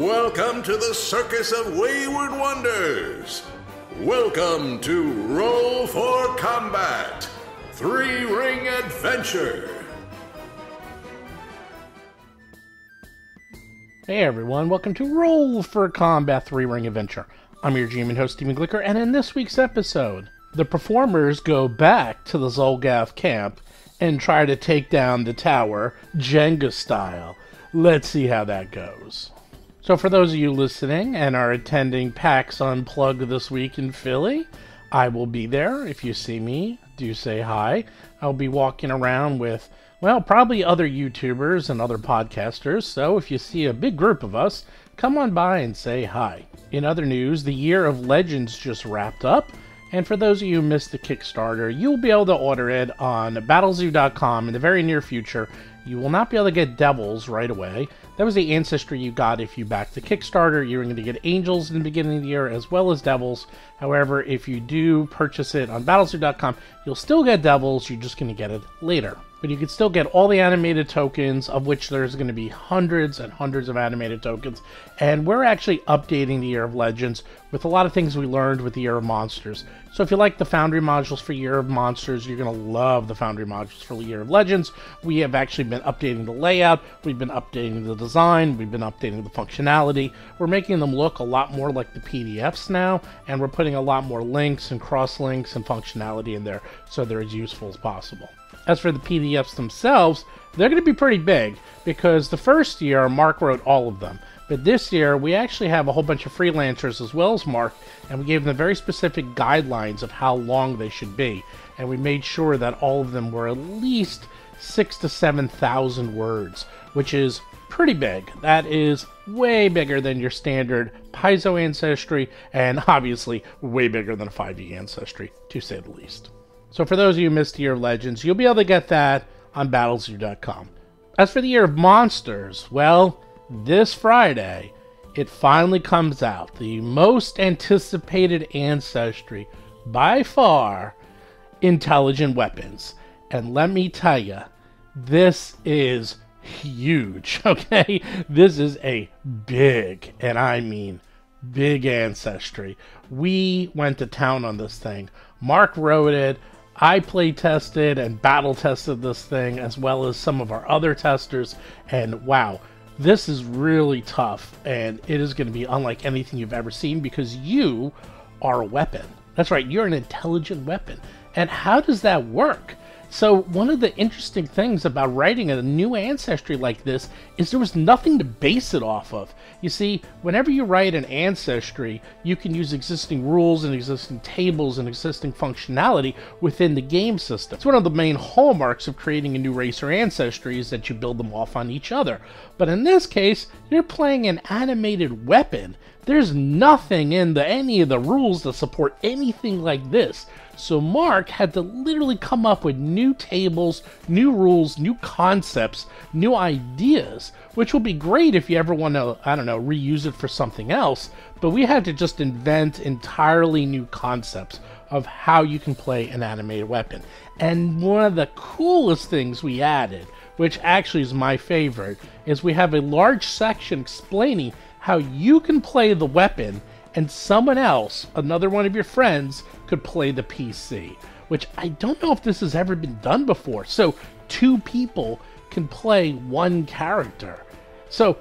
Welcome to the Circus of Wayward Wonders. Welcome to Roll for Combat, 3 Ring Adventure. Hey everyone, welcome to Roll for Combat, 3 Ring Adventure. I'm your GM and host, Steven Glicker, and in this week's episode, the performers go back to the Zolgath camp and try to take down the tower, Jenga style. Let's see how that goes. So for those of you listening and are attending PAX Unplugged this week in Philly, I will be there. If you see me, do say hi. I'll be walking around with, well, probably other YouTubers and other podcasters, so if you see a big group of us, come on by and say hi. In other news, the Year of Legends just wrapped up, and for those of you who missed the Kickstarter, you'll be able to order it on BattleZoo.com in the very near future. You will not be able to get devils right away. That was the ancestry you got if you backed the Kickstarter. You're going to get angels in the beginning of the year as well as devils. However, if you do purchase it on BattleZoo.com, you'll still get devils. You're just going to get it later. But you can still get all the animated tokens, of which there's going to be hundreds and hundreds of animated tokens. And we're actually updating the Year of Legends with a lot of things we learned with the Year of Monsters. So if you like the Foundry modules for Year of Monsters, you're going to love the Foundry modules for the Year of Legends. We have actually been updating the layout, we've been updating the design, we've been updating the functionality. We're making them look a lot more like the PDFs now, and we're putting a lot more links and cross-links and functionality in there so they're as useful as possible. As for the PDFs themselves, they're going to be pretty big because the first year Mark wrote all of them. But this year we actually have a whole bunch of freelancers as well as Mark, and we gave them very specific guidelines of how long they should be. And we made sure that all of them were at least 6,000 to 7,000 words, which is pretty big. That is way bigger than your standard Paizo ancestry, and obviously way bigger than a 5e ancestry, to say the least. So for those of you who missed the Year of Legends, you'll be able to get that on BattleZoo.com. As for the Year of Monsters, well, this Friday, it finally comes out. The most anticipated ancestry, by far, Intelligent Weapons. And let me tell you, this is huge, okay? This is a big, and I mean big ancestry. We went to town on this thing. Mark wrote it. I play tested and battle tested this thing as well as some of our other testers, and wow, this is really tough, and it is going to be unlike anything you've ever seen because you are a weapon. That's right, you're an intelligent weapon. And how does that work? So one of the interesting things about writing a new ancestry like this is there was nothing to base it off of. You see, whenever you write an ancestry, you can use existing rules and existing tables and existing functionality within the game system. It's one of the main hallmarks of creating a new race or ancestry is that you build them off on each other. But in this case, you're playing an animated weapon. There's nothing in any of the rules that support anything like this. So Mark had to literally come up with new tables, new rules, new concepts, new ideas, which will be great if you ever want to, I don't know, reuse it for something else. But we had to just invent entirely new concepts of how you can play an animated weapon. And one of the coolest things we added, which actually is my favorite, is we have a large section explaining how you can play the weapon and someone else, another one of your friends, could play the PC, which I don't know if this has ever been done before. So 2 people can play 1 character. So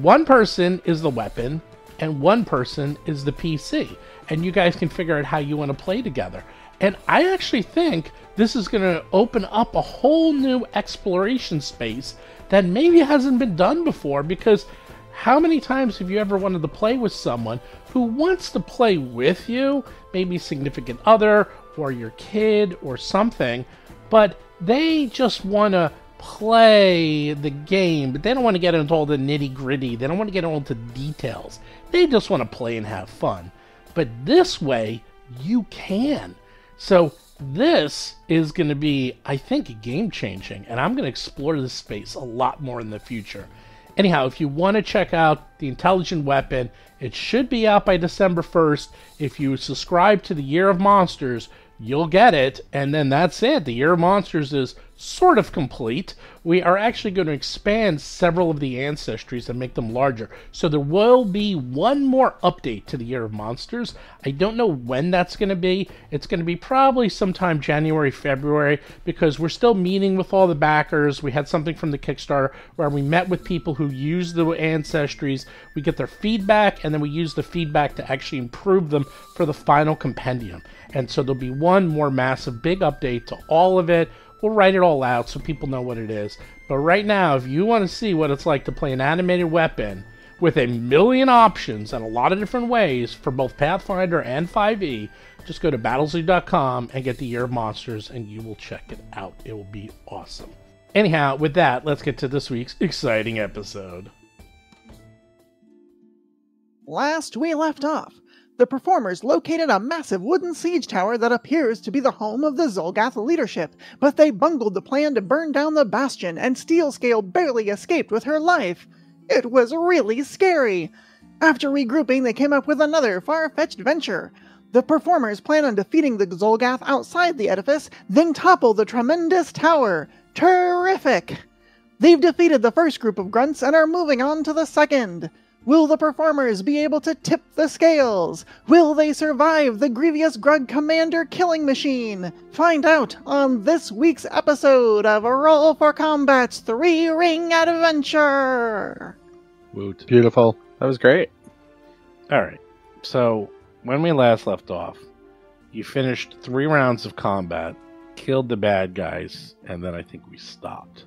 1 person is the weapon and 1 person is the PC, and you guys can figure out how you want to play together. And I actually think this is going to open up a whole new exploration space that maybe hasn't been done before, because how many times have you ever wanted to play with someone who wants to play with you, maybe significant other or your kid or something, but they just want to play the game, but they don't want to get into all the nitty-gritty, they don't want to get into details, they just want to play and have fun. But this way, you can. So this is going to be, I think, game-changing, and I'm going to explore this space a lot more in the future. Anyhow, if you want to check out the Intelligent Weapon, it should be out by December 1st. If you subscribe to the Year of Monsters, you'll get it. And then that's it. The Year of Monsters is sort of complete, we are actually going to expand several of the ancestries and make them larger. So there will be one more update to the Year of Monsters. I don't know when that's going to be. It's going to be probably sometime January, February, because we're still meeting with all the backers. We had something from the Kickstarter where we met with people who use the ancestries. We get their feedback, and then we use the feedback to actually improve them for the final compendium. And so there'll be one more massive big update to all of it. We'll write it all out so people know what it is. But right now, if you want to see what it's like to play an animated weapon with a million options and a lot of different ways for both Pathfinder and 5e, just go to BattleZoo.com and get the Year of Monsters and you will check it out. It will be awesome. Anyhow, with that, let's get to this week's exciting episode. Last we left off, the performers located a massive wooden siege tower that appears to be the home of the Zolgath leadership, but they bungled the plan to burn down the bastion, and Steelscale barely escaped with her life. It was really scary. After regrouping, they came up with another far-fetched venture. The performers plan on defeating the Zolgath outside the edifice, then topple the tremendous tower. Terrific! They've defeated the first group of grunts and are moving on to the second. Will the performers be able to tip the scales? Will they survive the Grievous Grug Commander killing machine? Find out on this week's episode of Roll for Combat's 3-Ring Adventure! Woot. Beautiful. That was great. Alright, so when we last left off, you finished 3 rounds of combat, killed the bad guys, and then I think we stopped.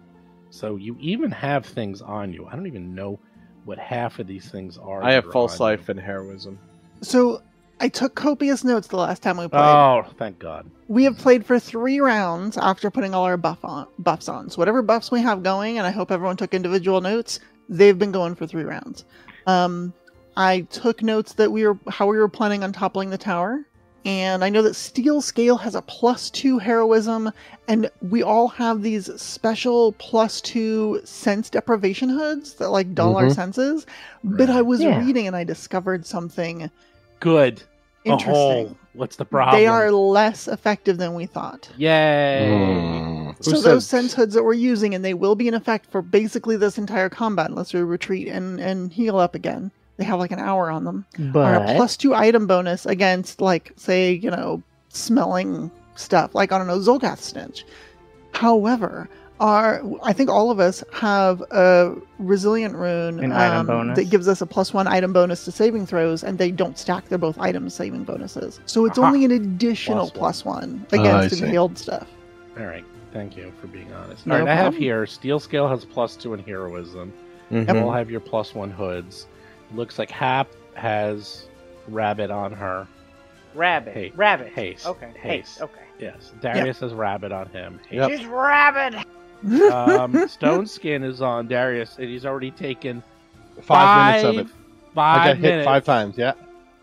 So you even have things on you. I don't even know what half of these things are. I have false life and heroism. So I took copious notes the last time we played. Oh, thank God. We have played for 3 rounds after putting all our buffs on. So whatever buffs we have going, and I hope everyone took individual notes, they've been going for 3 rounds. I took notes that how we were planning on toppling the tower. And I know that Steelscale has a +2 heroism, and we all have these special +2 sense deprivation hoods that like dull our senses. But I was reading and I discovered something good. Interesting. Oh, what's the problem? They are less effective than we thought. Yay! So those sense hoods that we're using, and they will be in effect for basically this entire combat unless we retreat and heal up again. They have like an hour on them. But or a +2 item bonus against, like, say, you know, smelling stuff. Like, I don't know, Zolgath stench. However, I think all of us have a resilient rune item bonus that gives us a +1 item bonus to saving throws, and they don't stack. They're both item saving bonuses. So it's only an additional +1 against inhaled stuff. All right. Thank you for being honest. All right. Problem. I have here, Steelscale has +2 in heroism. And we'll have your +1 hoods. Looks like Hap has rabbit on her. Rabbit. Haste. Okay. Haste. Okay. Yes. Darius has rabbit on him. Yep. She's rabbit! Stone Skin is on Darius, and he's already taken 5 minutes of it. I got hit 5 times, yeah.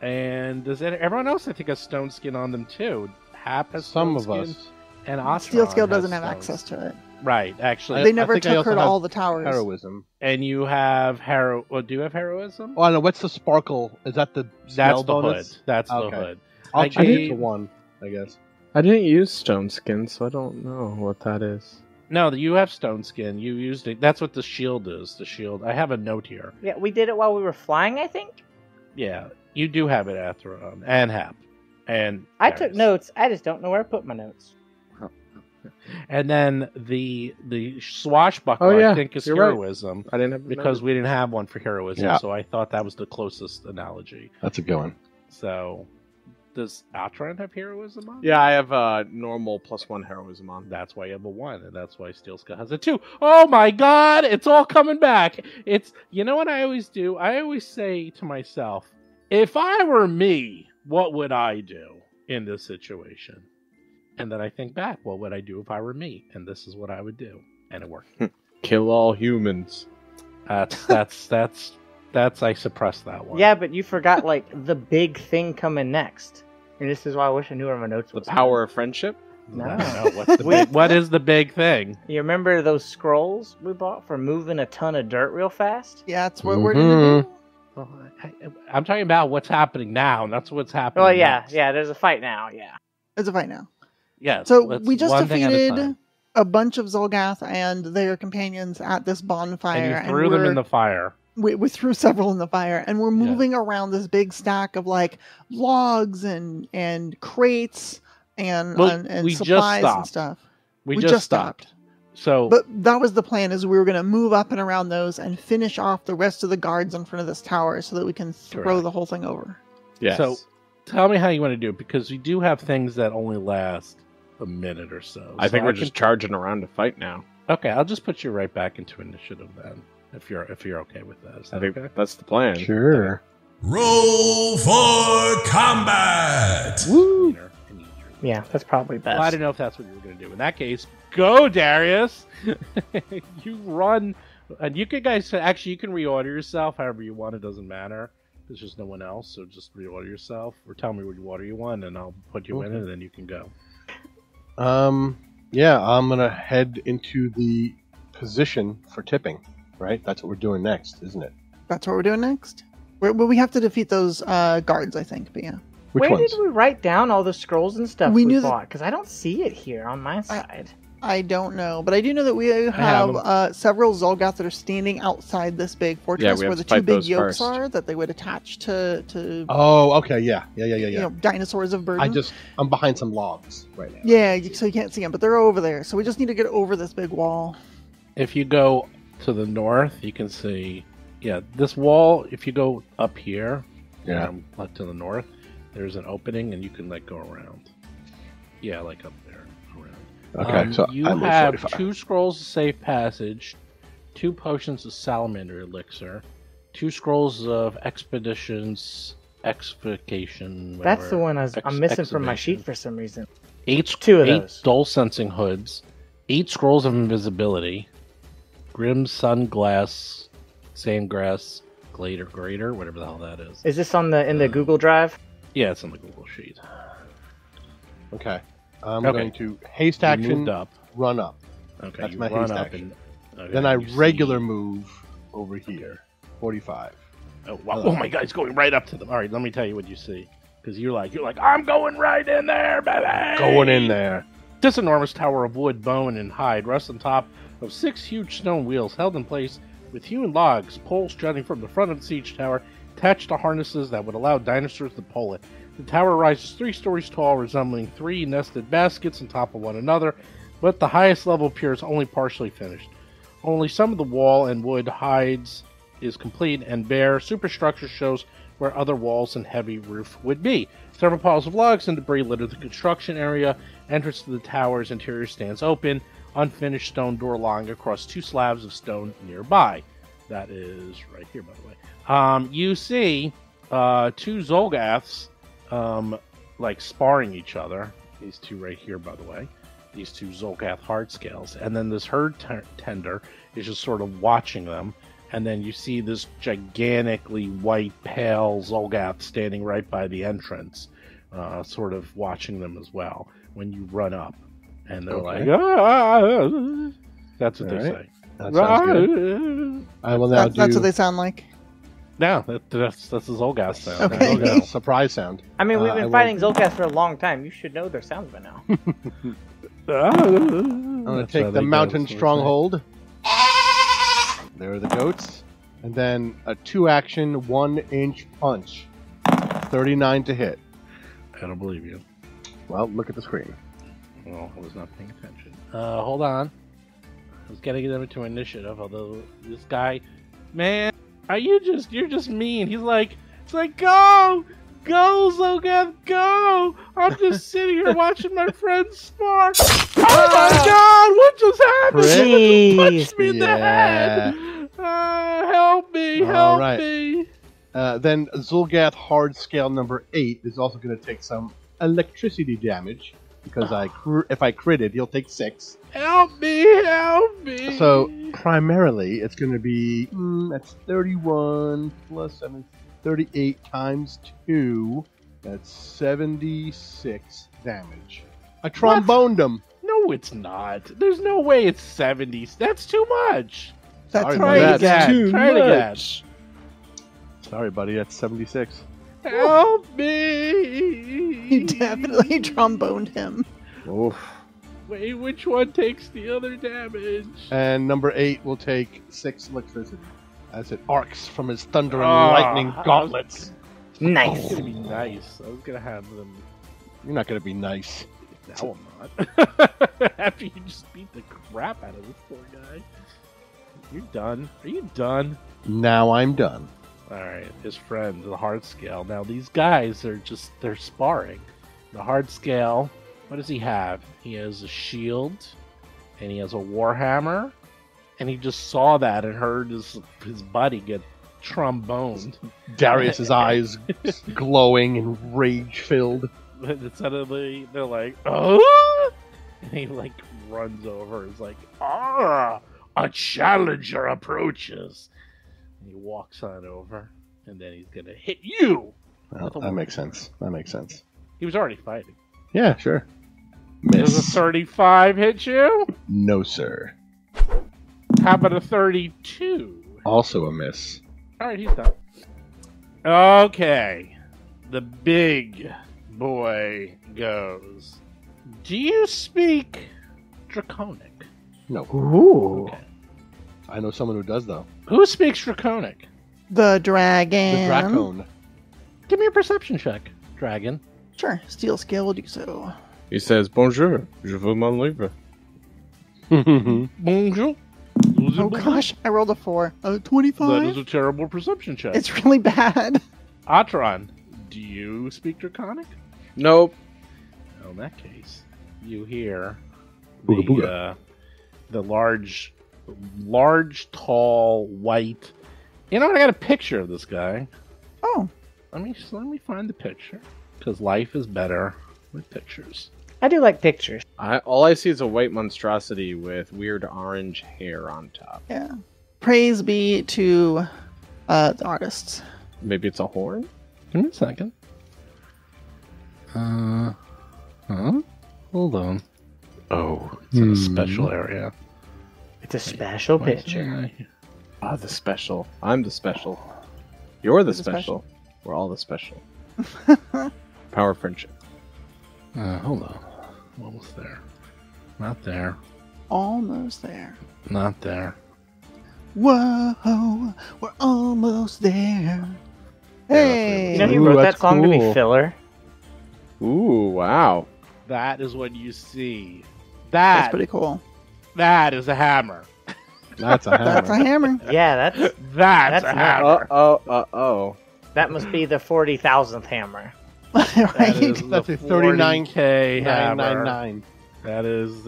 And does everyone else, I think, has Stone Skin on them, too. Hap has Stone Skin. Some of us. And Ostron Steelscale doesn't have access to it. Right, actually. They never took her to all the towers. Heroism. And you have do you have heroism? Oh, no, what's the sparkle? Is that the smell bonus? Hood. That's the hood. I'll change it to 1, I guess. I didn't use Stone Skin, so I don't know what that is. No, you have Stone Skin. You used it. That's what the shield is, the shield. I have a note here. Yeah, we did it while we were flying, I think? Yeah, you do have it, Ataron, and Hap. And I took notes. I just don't know where I put my notes. And then the swashbuckler, I think, is heroism. Right. I didn't have because we didn't have one for heroism, so I thought that was the closest analogy. That's a good one. So, does Ataron have heroism on? Yeah, I have normal +1 heroism on. That's why you have a 1, and that's why Steelscale has a 2. Oh my God! It's all coming back. It's you know what I always do. I always say to myself, if I were me, what would I do in this situation? And then I think back, what would I do if I were me? And this is what I would do. And it worked. Kill all humans. I suppressed that one. Yeah, but you forgot, like, the big thing coming next. And this is why I wish I knew where my notes were. The power of friendship? No. I don't know. What is the big thing? You remember those scrolls we bought for moving a ton of dirt real fast? Yeah, that's what we're going to do. Well, I'm talking about what's happening now, and that's what's happening next. There's a fight now. Yeah. Yes. So we just defeated a bunch of Zolgath and their companions at this bonfire. And you threw them in the fire. We threw several in the fire, and we're moving around this big stack of like logs and crates and supplies and stuff. We just stopped. So, but that was the plan, is we were going to move up and around those and finish off the rest of the guards in front of this tower so that we can throw the whole thing over. Yes. So tell me how you want to do it, because we do have things that only last a minute or so. I think we're just charging around to fight now. Okay, I'll just put you right back into initiative then, if you're okay with that. Is that okay? That's the plan. Sure. Roll for combat! Woo! Yeah, that's probably best. Well, I don't know if that's what you were going to do. In that case, go, Darius! You run, and you guys actually, you can reorder yourself however you want. It doesn't matter. There's just no one else, so just reorder yourself, or tell me what water you want, and I'll put you in it, and then you can go. Yeah, I'm going to head into the position for tipping, right? That's what we're doing next, isn't it? That's what we're doing next? We have to defeat those guards, I think, but yeah. Where did we write down all the scrolls and stuff we bought? Because I don't see it here on my side. I don't know, but I do know that we have several Zolgath that are standing outside this big fortress where the two big yokes are that they would attach to. Oh, okay, yeah. You know, dinosaurs of burden. I'm behind some logs right now. Yeah, so you can't see them, but they're over there. So we just need to get over this big wall. If you go to the north, you can see, this wall. If you go up here, to the north. There's an opening, and you can go around. Yeah, up there, around. Okay, so you have 2 scrolls of safe passage, 2 potions of salamander elixir, 2 scrolls of exfoliation. That's the one I'm missing from my sheet for some reason. 8 dull sensing hoods, 8 scrolls of invisibility, grim sunglass, sandgrass, grater, whatever the hell that is. Is this on the in the Google Drive? Yeah, it's on the Google sheet. Okay. I'm going to haste action, run up. Okay, that's my haste action. Then I regular move over here, 45. Oh, wow. Oh my God, it's going right up to them. All right, let me tell you what you see. Because you're like, I'm going right in there, baby! Going in there. This enormous tower of wood, bone, and hide rests on top of 6 huge stone wheels held in place with hewn logs, poles jutting from the front of the siege tower, attached to harnesses that would allow dinosaurs to pull it. The tower rises 3 stories tall, resembling 3 nested baskets on top of one another, but the highest level appears only partially finished. Only some of the wall and wood hides is complete and bare. Superstructure shows where other walls and heavy roof would be. Several piles of logs and debris litter the construction area. Entrance to the tower's interior stands open, unfinished stone door lying across 2 slabs of stone nearby. That is right here, by the way. You see 2 Zolgaths sparring each other. These 2 right here, by the way. These 2 Zolgath hardscales. And then this herd tender is just sort of watching them. And then you see this gigantically white, pale Zolgath standing right by the entrance, sort of watching them as well when you run up. And they're like, ah! That's what they say. That sounds good. I will now that's what they sound like. No, that's the Zolgath sound. Okay. Zolgath. Surprise sound. I mean, we've been fighting Zolgath for a long time. You should know their sounds by now. I'm going to take the mountain stronghold. There are the goats. And then a 2-action, 1-inch punch. 39 to hit. I don't believe you. Well, look at the screen. Well, I was not paying attention. Hold on. I was getting them into initiative, although this guy... Man... You're just mean. He's like, go, Zolgath, go. I'm just sitting here watching my friends spar. Oh my God, what just happened? He punched me in the head. Help me. Then Zolgath Hardscale number 8 is also going to take some electricity damage because if I critted, he'll take 6. Help me. So primarily, it's going to be that's 31 plus 7, 38 times 2. That's 76 damage. I tromboned him. No, it's not. There's no way it's 70. That's too much. Sorry, buddy. That's 76. Help me. You definitely tromboned him. Oof. Wait, which one takes the other damage? And number 8 will take 6 electricity as it arcs from his thunder and lightning gauntlets. Nice. I was gonna be nice. I was gonna have them. You're not gonna be nice. Now I'm not. After you just beat the crap out of this poor guy. You're done. Are you done? Now I'm done. Alright, his friend, the hard scale. Now these guys are just, they're sparring. The hard scale, what does he have? He has a shield, and he has a warhammer, and he just saw that and heard his buddy get tromboned. Darius's eyes glowing and rage-filled. And suddenly, they're like, oh! And he, like, runs over and is like, ah! A challenger approaches! And he walks on over, and then he's gonna hit you! Well, that makes sense. That makes sense. He was already fighting. Yeah, sure. Miss. Does a 35 hit you? No, sir. How about a 32? Also a miss. Alright, he's done. Okay. The big boy goes. Do you speak Draconic? No. Ooh. Okay. I know someone who does, though. Who speaks Draconic? The dragon. The dracon. Give me a perception check, dragon. Sure, Steelscale will do so. He says, bonjour, je veux mon livre. Bonjour. Oh gosh, I rolled a 4. A 25? That is a terrible perception check. It's really bad. Ataron, do you speak Draconic? Nope. Well, in that case, you hear booga, booga. The large, tall, white... You know what? I got a picture of this guy. Oh. Let me find the picture. Because life is better with pictures. I do like pictures. All I see is a white monstrosity with weird orange hair on top. Yeah. Praise be to the artists. Maybe it's a horn? Give me a second. Huh? Hold on. Oh, it's in a special area. It's a special picture. Ah, the special. I'm the special. You're the special. We're all the special. Power of friendship. Hold on. Almost there. Not there. Almost there. Not there. Whoa, we're almost there. Hey! You know he wrote that song to be filler? Ooh, wow. That is what you see. That's pretty cool. That is a hammer. That's a hammer. That's a hammer. Yeah, that's a hammer. Oh. That must be the 40,000th hammer. Right? That's a 39K 999. That is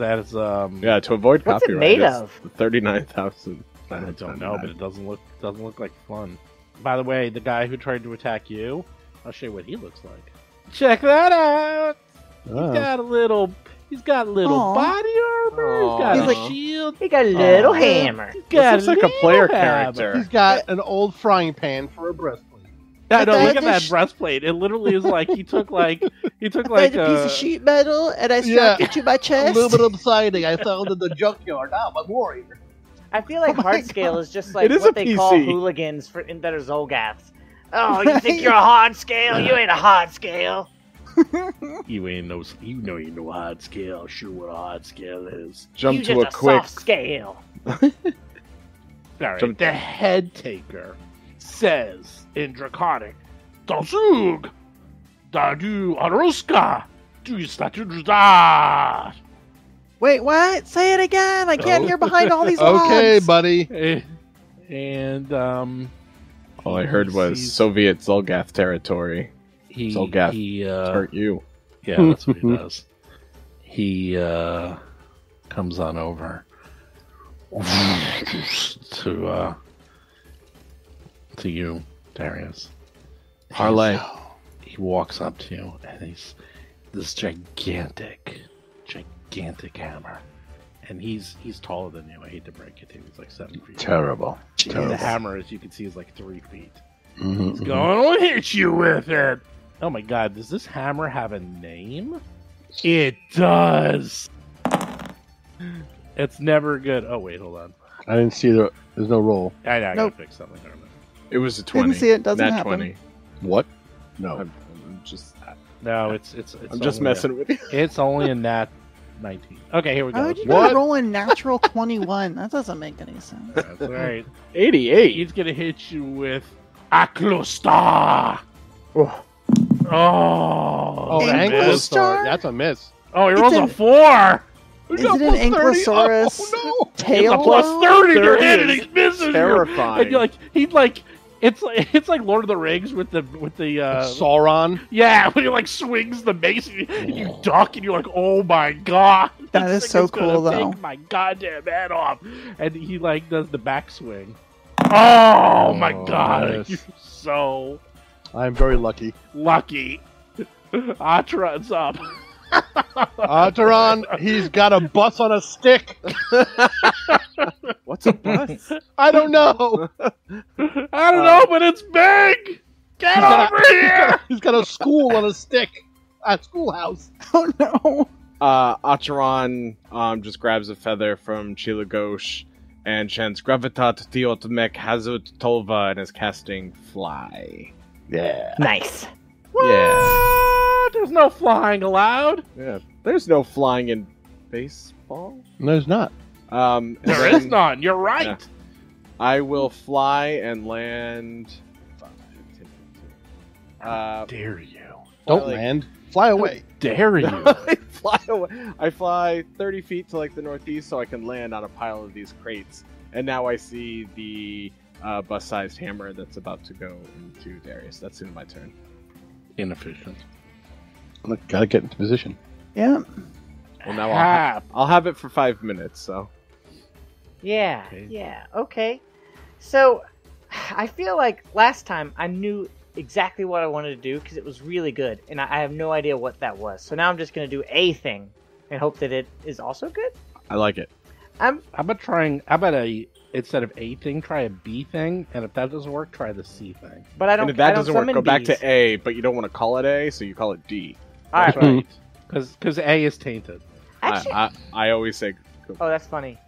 yeah, to avoid what's copyright. What's it made of? 39,000. I don't know, but it doesn't look like fun. By the way, the guy who tried to attack you, I'll show you what he looks like. Check that out. Oh. He's got a little aww. Body armor. Aww. He's got a shield. He got a little hammer. This looks like a player character. He's got an old frying pan for a breastplate. No, look at that breastplate. It literally is like he took like a piece of sheet metal and I stuck it to my chest. A little bit exciting. I found in the junkyard. Now I'm a warrior. I feel like Hardscale is just like what they call hooligans that are Zolgaths. Oh, you think you're a Hardscale? You ain't a Hardscale. You know Hardscale. Sure, what a Hardscale is. Jump you to just a quick soft scale. Sorry, jump. The head taker says in Draconic, Dasug, Dadu Aruska, do you statu? Wait, what? Say it again. I can't hear behind all these lines. Okay, buddy. And all I heard was Soviet Zolgath territory. Zolgath hurt you. Yeah, that's what he does. He comes on over to you, Darius. Parlay. He walks up to you, and he's this gigantic hammer. And he's taller than you. I hate to break it to you. He's like 7 feet. Terrible. Terrible. The hammer, as you can see, is like 3 feet. Mm-hmm. He's going, I'll hit you with it. Oh my god, does this hammer have a name? It does. It's never good. Oh, wait, hold on. I didn't see there's no roll. I know, I gotta fix something. It was a 20. Didn't see it. Doesn't happen. 20. What? No. I'm just. No, it's. I'm just messing with you. It's only a nat 19. Okay, here we go. How did you roll a natural 21? That doesn't make any sense. That's right. 88. He's going to hit you with Anklastar. Oh. Oh, Anklastar? That's a miss. Oh, he rolls a 4. Is it an Ankylosaurus tail? It's a +30 in your head, and he's missing. Terrifying. And you're like, he's like, it's like Lord of the Rings with the Sauron. Yeah, when he like swings the mace and you duck, and you're like, oh my god, that is so cool though. Take my goddamn head off, and he like does the backswing. Oh my god, yes. You're so. I'm very lucky. Lucky. Atron's up. Ataron, he's got a bus on a stick. What's a bus? I don't know. I don't know, but it's big. Get over here. He's got a school on a stick. A schoolhouse. Oh no. Ataron just grabs a feather from Chilagosh and chants Gravitat Teotmek Hazut Tolva and is casting Fly. Yeah. Nice. What? Yeah. There's no flying allowed. Yeah, there's no flying in baseball. There's not. There is none. You're right. Yeah. I will fly and land. How dare you? Don't land. Fly away. Dare you? Fly away. I fly 30 feet to like the northeast, so I can land on a pile of these crates. And now I see the bus-sized hammer that's about to go into Darius. That's in my turn. Inefficient. Look, gotta get into position. Yeah. Well, now I'll have it for 5 minutes, so. Yeah, okay. Yeah, okay. So, I feel like last time I knew exactly what I wanted to do because it was really good, and I have no idea what that was. So now I'm just going to do a thing and hope that it is also good. I like it. How about instead of a thing, try a B thing, and if that doesn't work, try the C thing. But I don't. And if that doesn't work, go back to A, but you don't want to call it A, so you call it D. All right. Because A is tainted. Actually, I always say. Oh, that's funny.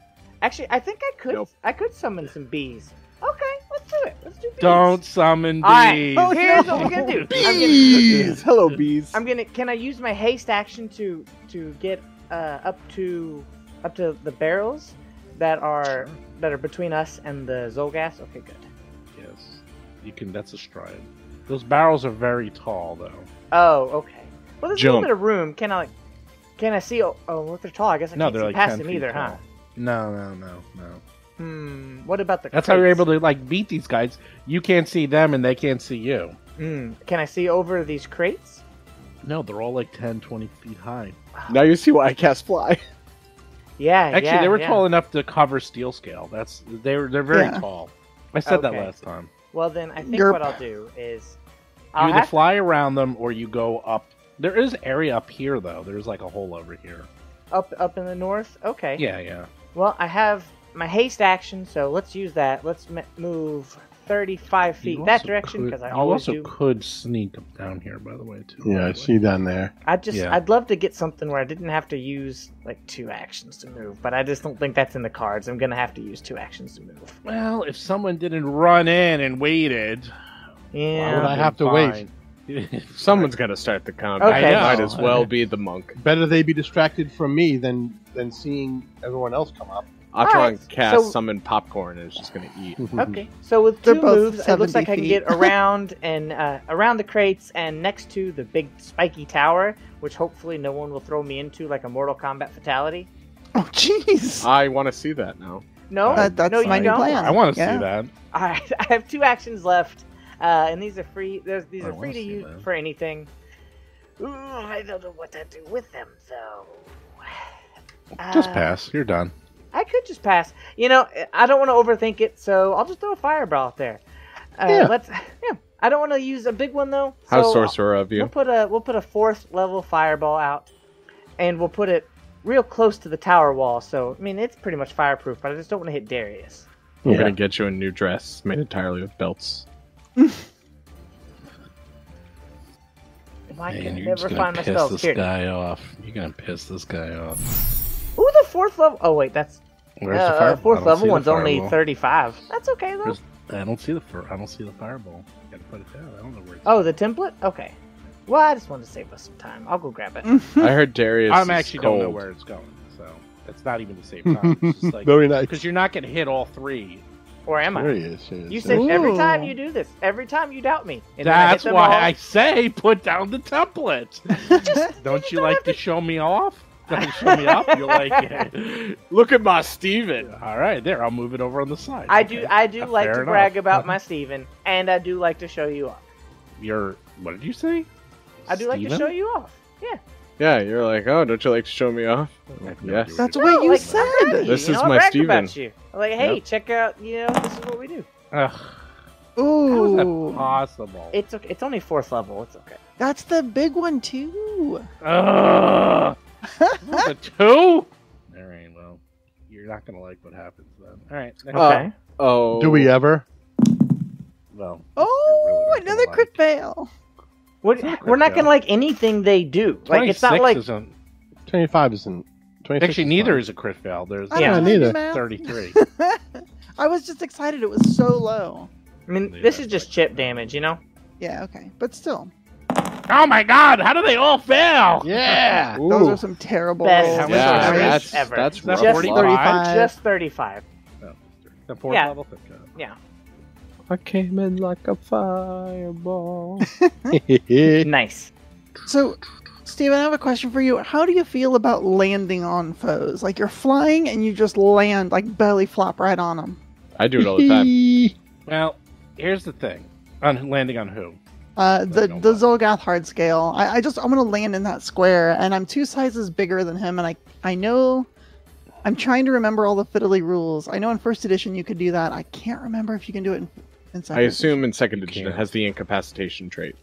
Actually, I think I could. Nope. I could summon some Bs. Okay, let's do it. Let's do Bs. Don't summon Bs. All right. Oh, here's what we're gonna do. Bs. Hello, Bs. I'm gonna. Can I use my haste action to get up to the barrels that are between us and the Zolgath? Okay, good. Yes. You can, that's a stride. Those barrels are very tall though. Oh, okay. Well, there's a little bit of room. Can I see if they're tall? I guess I can't see like past them either, huh? No. Hmm, what about the That's crates? How you're able to like beat these guys. You can't see them and they can't see you. Hmm. Can I see over these crates? No, they're all like 10, 20 feet high. Now you see why I cast Fly. Yeah, actually, they were tall enough to cover Steelscale. They're very tall. I said that last time. Well, then I think what I'll do is you either fly around them or you go up. There is area up here though. There's like a hole over here. Up in the north. Okay. Yeah. Well, I have my haste action, so let's use that. Let's move 35 feet that direction because I always do. You also could sneak up down here, by the way, too. Yeah, I see down there. I'd love to get something where I didn't have to use like 2 actions to move, but I just don't think that's in the cards. I'm gonna have to use 2 actions to move. Well, if someone didn't run in and waited, why would I have to wait? Someone's gotta start the combat. Okay. I might as well be the monk. Better they be distracted from me than seeing everyone else come up. I'll try and cast Summon Popcorn, and it's just going to eat. Okay, so with 2 moves, it looks like I can get around and around the crates and next to the big spiky tower, which hopefully no one will throw me into like a Mortal Kombat fatality. Oh, jeez! I want to see that now. No, that's my new plan. I want to see that. All right, I have 2 actions left, and these are free. These are free to use for anything. Ooh, I don't know what to do with them, though. Just pass. You're done. I could just pass. You know, I don't want to overthink it, so I'll just throw a fireball out there. I don't want to use a big one though. So how sorcerer of you? We'll put a 4th level fireball out, and we'll put it real close to the tower wall. So I mean, it's pretty much fireproof, but I just don't want to hit Darius. We're gonna get you a new dress made entirely of belts. I can never find my spells. You're gonna piss this guy off. Ooh, the 4th level. Oh wait, that's the 4th level one's only 35. That's okay though. I don't see the fireball. Gotta put it down. I don't know where. It's the template. Okay. Well, I just wanted to save us some time. I'll go grab it. I heard Darius. I actually don't know where it's going, so that's not even to save time. It's just like, very nice. Because you're not going to hit all three. Or am I? There he is. You said every time you do this, every time you doubt me. And that's why I say put down the template. Don't you like to show me off? Don't you show me up? You're like, hey, look at my Steven. All right, there. I'll move it over on the side. I do like to brag about my Steven, and I do like to show you off. What did you say? I do like to show you off. Yeah. Yeah, you're like, oh, don't you like to show me off? Like, yes. That's what you said. This is my Steven. Like, hey, check out, this is what we do. Ugh. Ooh. How is that possible? It's okay. It's only 4th level. It's okay. That's the big one, too. Ugh. The 2? All right, well, you're not going to like what happens then. All right. Okay. Oh. Do we ever? Well. Oh, really another crit fail. We're not going to like anything they do. Like, it's not like... Isn't, 25 isn't... 26 actually, neither is a crit fail. There's neither. 33. I was just excited. It was so low. I mean, this is just chip damage, Yeah, okay. But still. Oh, my God. How do they all fail? Yeah. Ooh. Those are some terrible rolls. Yeah, that's ever. That's just 35. Just 35. Oh, the 4th level? Yeah. I came in like a fireball. Nice. So, Steven, I have a question for you. How do you feel about landing on foes? Like, you're flying and you just land, like, belly flop right on them. I do it all the time. Well, here's the thing. On landing on who? The Zolgath hard scale. I'm going to land in that square, and I'm 2 sizes bigger than him, and I know... I'm trying to remember all the fiddly rules. I know in 1st edition you could do that. I can't remember if you can do it in 2nd. I assume in 2nd edition it has the incapacitation trait.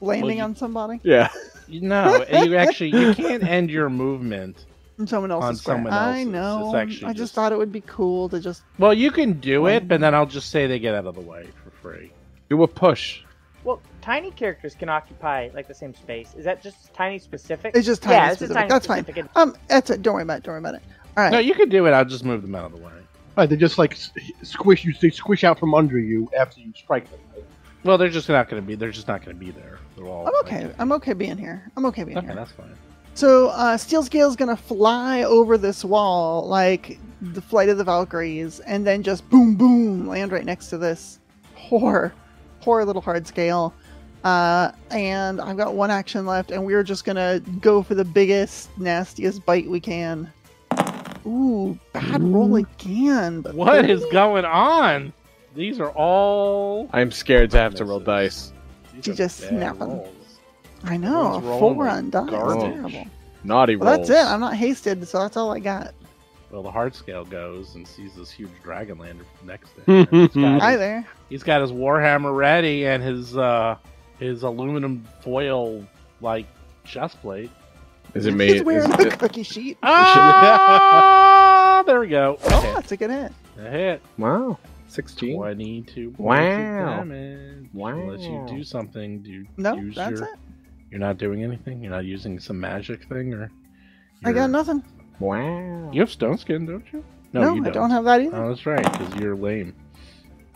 Landing on somebody? Yeah. No, you can't end your movement on someone else's. I know. I just thought it would be cool to just... Well, you can do it, but then I'll just say they get out of the way for free. Do a push. Well, tiny characters can occupy, like, the same space. Is that just tiny specific? It's just tiny specific. That's specific. Fine. That's it. Don't worry about it. All right. No, you can do it. I'll just move them out of the way. Right, they just like squish you. They squish out from under you after you strike them. Right? Well, they're just not going to be. They're just not going to be there. They're all. I'm okay. Like, I'm okay being here. Okay, that's fine. So Steelscale's going to fly over this wall like the Flight of the Valkyries, and then just boom, boom, land right next to this poor little hard scale. And I've got 1 action left, and we're just going to go for the biggest, nastiest bite we can. Ooh, bad roll again. But what is going on? These are all... I'm scared to have to roll dice. You just snap them. I know, 4 on dice. Terrible. Naughty rolls. That's it. I'm not hasted, so that's all I got. Well, the hard scale goes and sees this huge Dragonlander next to him. Hi there. He's got his warhammer ready and his aluminum foil like chest plate. Is it made? He's wearing a cookie sheet. Ah, there we go. Oh, that's a good hit. A hit. Wow. 16. 22 points of damage. Wow. Unless you do something, that's it. You're not doing anything. You're not using some magic thing, or. I got nothing. Wow. You have stone skin, don't you? No, you don't. I don't have that either. Oh, that's right, because you're lame.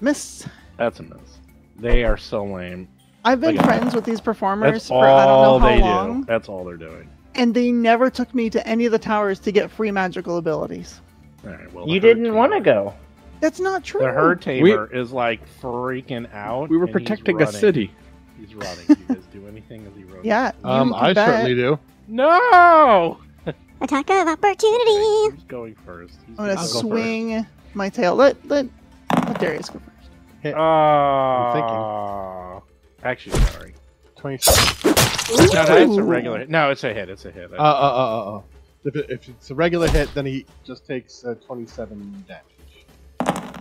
Miss. That's a miss. They are so lame. I've been friends with these performers for I don't know how long. That's all they're doing. And they never took me to any of the towers to get free magical abilities. All right, well, you didn't want to go. That's not true. The herd tamer is like freaking out. We were protecting a city. He's running. Do you guys do anything as he runs? Yeah. I certainly do. No! Attack of opportunity. Okay, who's going first? I'm going to swing my tail. Let Darius go first. Hey, I'm thinking. Actually, sorry. 26. No, that's a regular hit. No, it's a hit. It's a hit. If it's a regular hit, then he just takes 27 damage.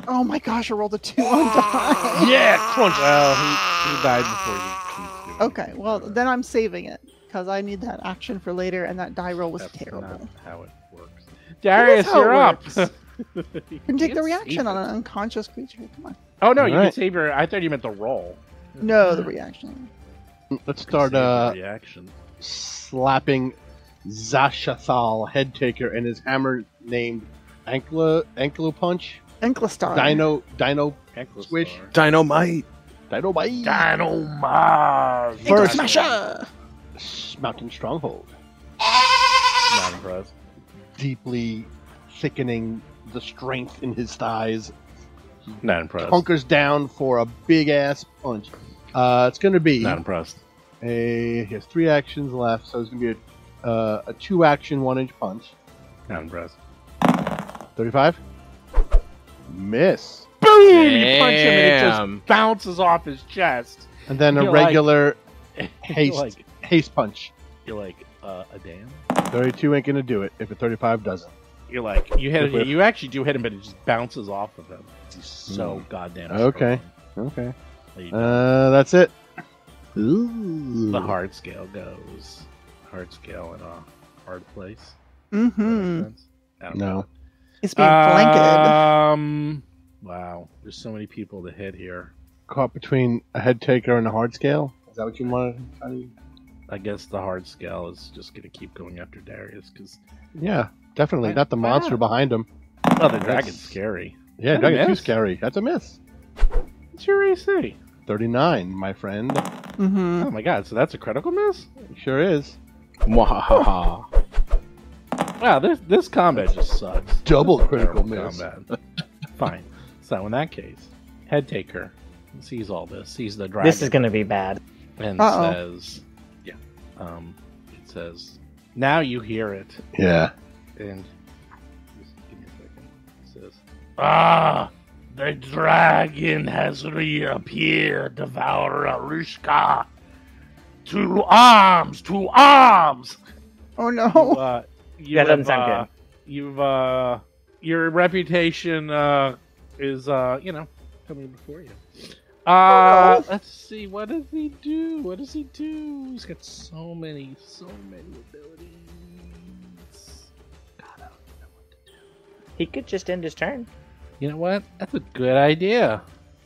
Oh my gosh, I rolled a 2 on die. Yeah, crunch. Well, he died before you could do it. Okay, well, then I'm saving it. Because I need that action for later, and that die roll was terrible. That's not how it works. Darius, you're up! You can take the reaction on an unconscious creature. Come on. Oh, no, you can save your... I thought you meant the roll. No, the reaction. Let's start slapping Zashathal, head taker, and his hammer named Anklastar. Anklastar. Dino Swish. Dynamite. Dynamite. First. Smasher. mountain stronghold. Not impressed. Deeply thickening the strength in his thighs. Not impressed. Hunkers down for a big ass punch. It's going to be. Not impressed. He has 3 actions left, so it's going to be a 2-action 1-inch punch. Not impressed. 35. Miss. Boom! Damn. You punch him and it just bounces off his chest. And then a regular haste punch. You're like, a damn? 32 ain't gonna do it if a 35 doesn't. You're like, you actually do hit him, but it just bounces off of him. He's so goddamn strong. Okay. Okay. That's it. Ooh. The hard scale goes. Hard scale in a hard place. Mm-hmm. I don't know. It's being flanked. Wow. There's so many people to hit here. Caught between a head taker and a hard scale? Is that what you want to try to... I guess the hard scale is just going to keep going after Darius. Cause yeah, definitely. Not the monster behind him. Oh, the dragon's scary. Yeah, dragon's too scary. That's a miss. What's your AC? 39, my friend. Mm-hmm. Oh my god, so that's a critical miss? It sure is. Wow. Wow, this combat just sucks. Double critical miss. Fine. So in that case, head taker sees all this. Sees the dragon. This is going to be bad. And says... it says, now you hear it. Yeah. And just give me a second. It says, the dragon has reappeared, devourer Rushka. To arms, to arms. Oh no! That doesn't sound good. Your reputation is coming before you. Let's see. What does he do? What does he do? He's got so many abilities. God, I don't know what to do. He could just end his turn. You know what? That's a good idea.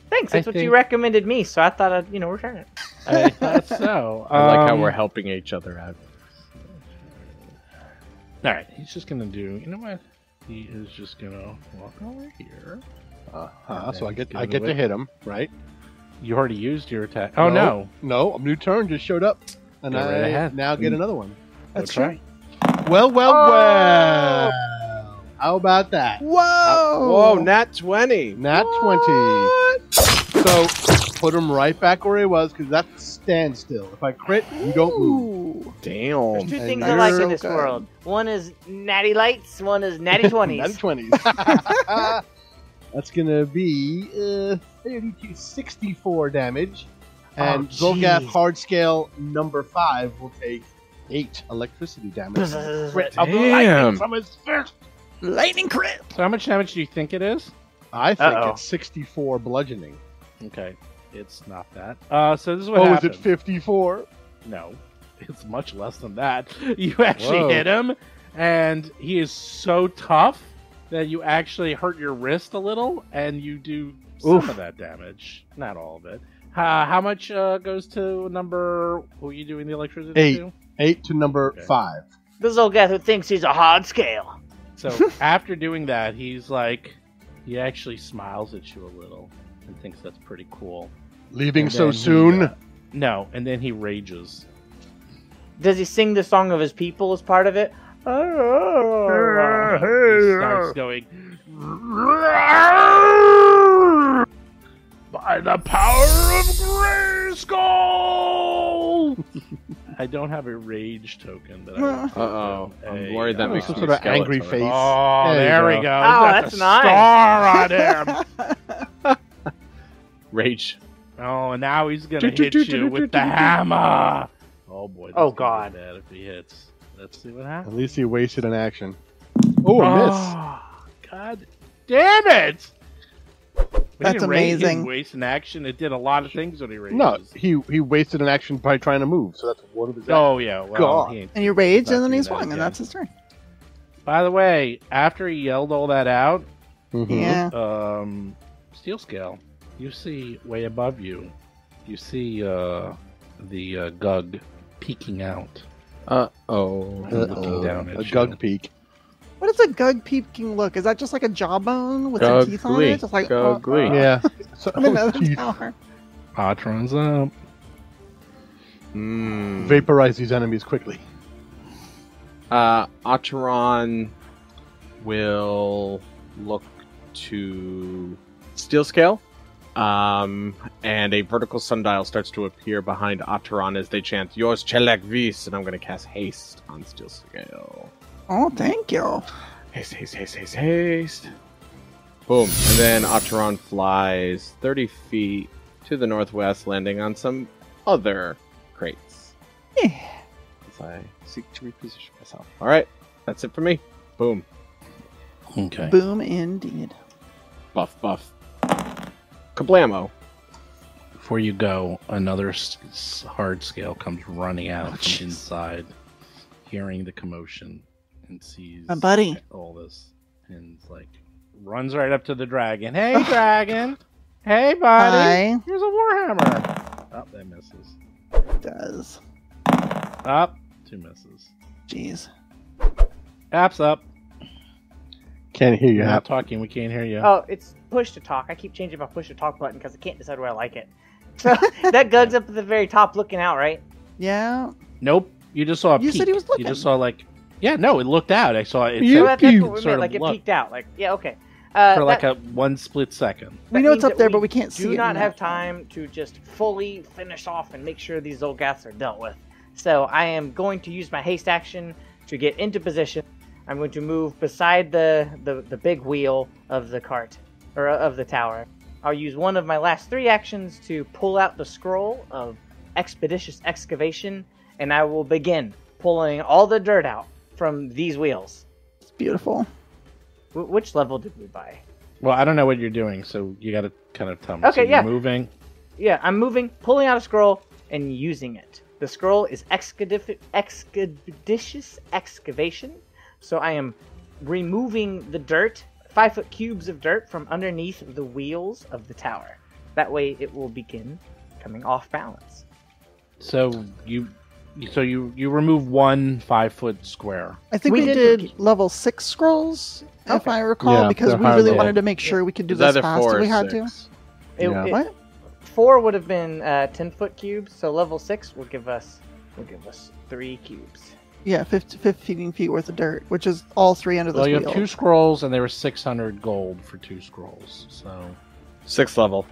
Thanks. That's what you recommended me, so I thought I'd, return it. I thought so. I like how we're helping each other out. All right. He's just going to do, He is just going to walk over here. So I get to hit him, right? You already used your attack. Oh, no. A new turn just showed up. And I now get another one. That's right. Well. How about that? Whoa! Whoa, nat 20. Nat 20. So, put him right back where he was, because that's standstill. If I crit, you don't move. Damn. There's 2 things I like in this world. One is natty lights, one is natty 20s. Natty 20s. That's going to be 64 damage. And Zolgath Hardscale number 5 will take 8 electricity damage. Crit of lightning from his fist. Lightning crit. So how much damage do you think it is? I think it's 64 bludgeoning. Okay. It's not that. So this is what happened. Is it 54? No. It's much less than that. You actually hit him, and he is so tough that you actually hurt your wrist a little, and you do some of that damage. Not all of it. How much goes to number... Who are you doing the electricity to? 8 to number 5. This old guy who thinks he's a hard scale. So after doing that, he's like... He actually smiles at you a little and thinks that's pretty cool. Leaving so soon? No, and then he rages. Does he sing the song of his people as part of it? He starts going, by the power of Grayskull! I don't have a rage token. I'm worried that makes some sort of angry face. Oh, there we go. Oh, that's nice. Star on him. Rage. Oh, and now he's going to hit you with the hammer. Oh, boy. Oh, God. Bad if he hits. Let's see what happens. At least he wasted an action. Oh, miss! God damn it! That's amazing. He didn't waste an action. It did a lot of things when he rages. No, he wasted an action by trying to move, so that's one of his actions. Oh, yeah. Well, and he raged, and then he swung, and that's his turn. By the way, after he yelled all that out, Steelscale, you see way above you, you see the Gug peeking out. Looking down at you. Gug peek. What is a Gug peeking look? Is that just like a jawbone with some teeth on it? Just like Gugly. Yeah. So, Atron's up. Vaporize these enemies quickly. Ataron will look to Steelscale, and a vertical sundial starts to appear behind Ataron as they chant, "Yours Chelak Vis," and I'm going to cast Haste on Steelscale. Oh, thank you. Haste, haste, haste, haste, haste. Boom. And then Ataron flies 30 feet to the northwest, landing on some other crates. Yeah. As I seek to reposition myself. All right. That's it for me. Boom. Okay. Boom indeed. Buff, buff. Kablamo. Before you go, another hard scale comes running out from inside, hearing the commotion, and sees my buddy. All this. And like, runs right up to the dragon. Hey, dragon! Hey, buddy! Hi. Here's a warhammer! Oh, that misses. It does. Up. Two misses. Jeez. App's up. Can't hear you, Hap. You're not talking. We can't hear you. Oh, it's push to talk. I keep changing my push to talk button because I can't decide where I like it. So that gun's up at the very top looking out, right? Yeah. Nope. You just saw a peek. You said he was looking. You just saw, like... Yeah, no, it looked out. I saw it. You peeked. That's what we meant. Like, it peeked out. Like, yeah, okay. For like a one split second. We know it's up there, but we can't see it. We do not have time to just fully finish off and make sure these Zolgaths are dealt with. So I am going to use my haste action to get into position. I'm going to move beside the big wheel of the cart, or of the tower. I'll use one of my last three actions to pull out the scroll of Expeditious Excavation, and I will begin pulling all the dirt out from these wheels. It's beautiful. Which level did we buy? Well, I don't know what you're doing, so you got to kind of tell me. Okay, so yeah. You're moving. Yeah, I'm moving, pulling out a scroll, and using it. The scroll is Expeditious Excavation, so I am removing the dirt, 5-foot cubes of dirt, from underneath the wheels of the tower. That way it will begin coming off balance. So you... So you remove 1 5-foot square. I think we did level 6 scrolls, okay, if I recall, yeah, because we really wanted to make sure we could do this fast if we had to. What? 4 would have been 10-foot cubes, so level 6 will give us 3 cubes. Yeah, 15 feet worth of dirt, which is all 3 under the wheel. Well, you have 2 scrolls, and they were 600 gold for 2 scrolls, so 6th level.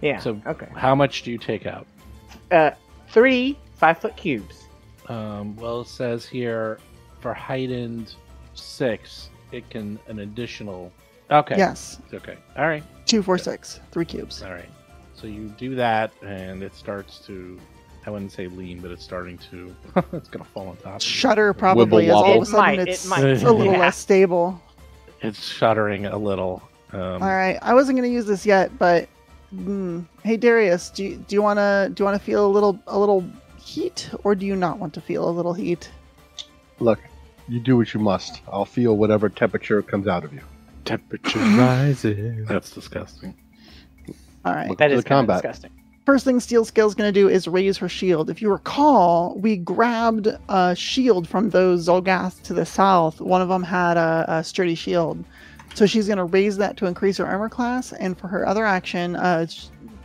Yeah. So okay. How much do you take out? 3. 5-foot cubes. Well, it says here for heightened 6, it can an additional. Okay. Yes. Okay. All right. 2, 4, 6, 3 cubes. All right. So you do that, and it starts to. I wouldn't say lean, but it's starting to. It's gonna fall on top. Shudder probably. As all of a sudden it's a little less stable. It's shuddering a little. All right. I wasn't gonna use this yet, but hey Darius, do you wanna feel a little heat, or do you not want to feel a little heat? Look, you do what you must. I'll feel whatever temperature comes out of you. Temperature rises. That's disgusting. All right, that is kind of disgusting. First thing Steelscale is going to do is raise her shield. If you recall, we grabbed a shield from those Zolgath to the south. One of them had a sturdy shield, so she's going to raise that to increase her armor class. And for her other action,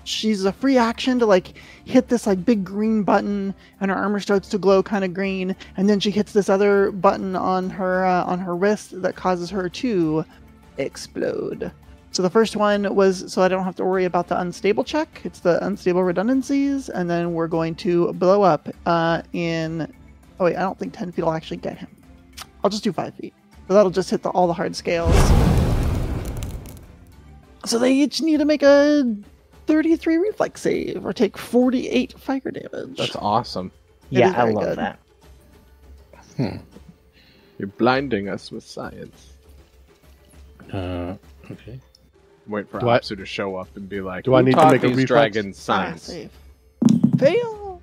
she's a free action to like hit this like big green button, and her armor starts to glow kind of green, and then she hits this other button on her wrist that causes her to explode. So the first one was so I don't have to worry about the unstable check. It's the unstable redundancies, and then we're going to blow up in. Oh wait, I don't think 10 feet will actually get him. I'll just do 5 feet. So that'll just hit all the hard scales. So they each need to make a 33 reflex save or take 48 fire damage. That's awesome. Yeah, I love that. You're blinding us with science. Okay. Wait for Apsu to show up and be like, do I need to make a reflex save? Fail.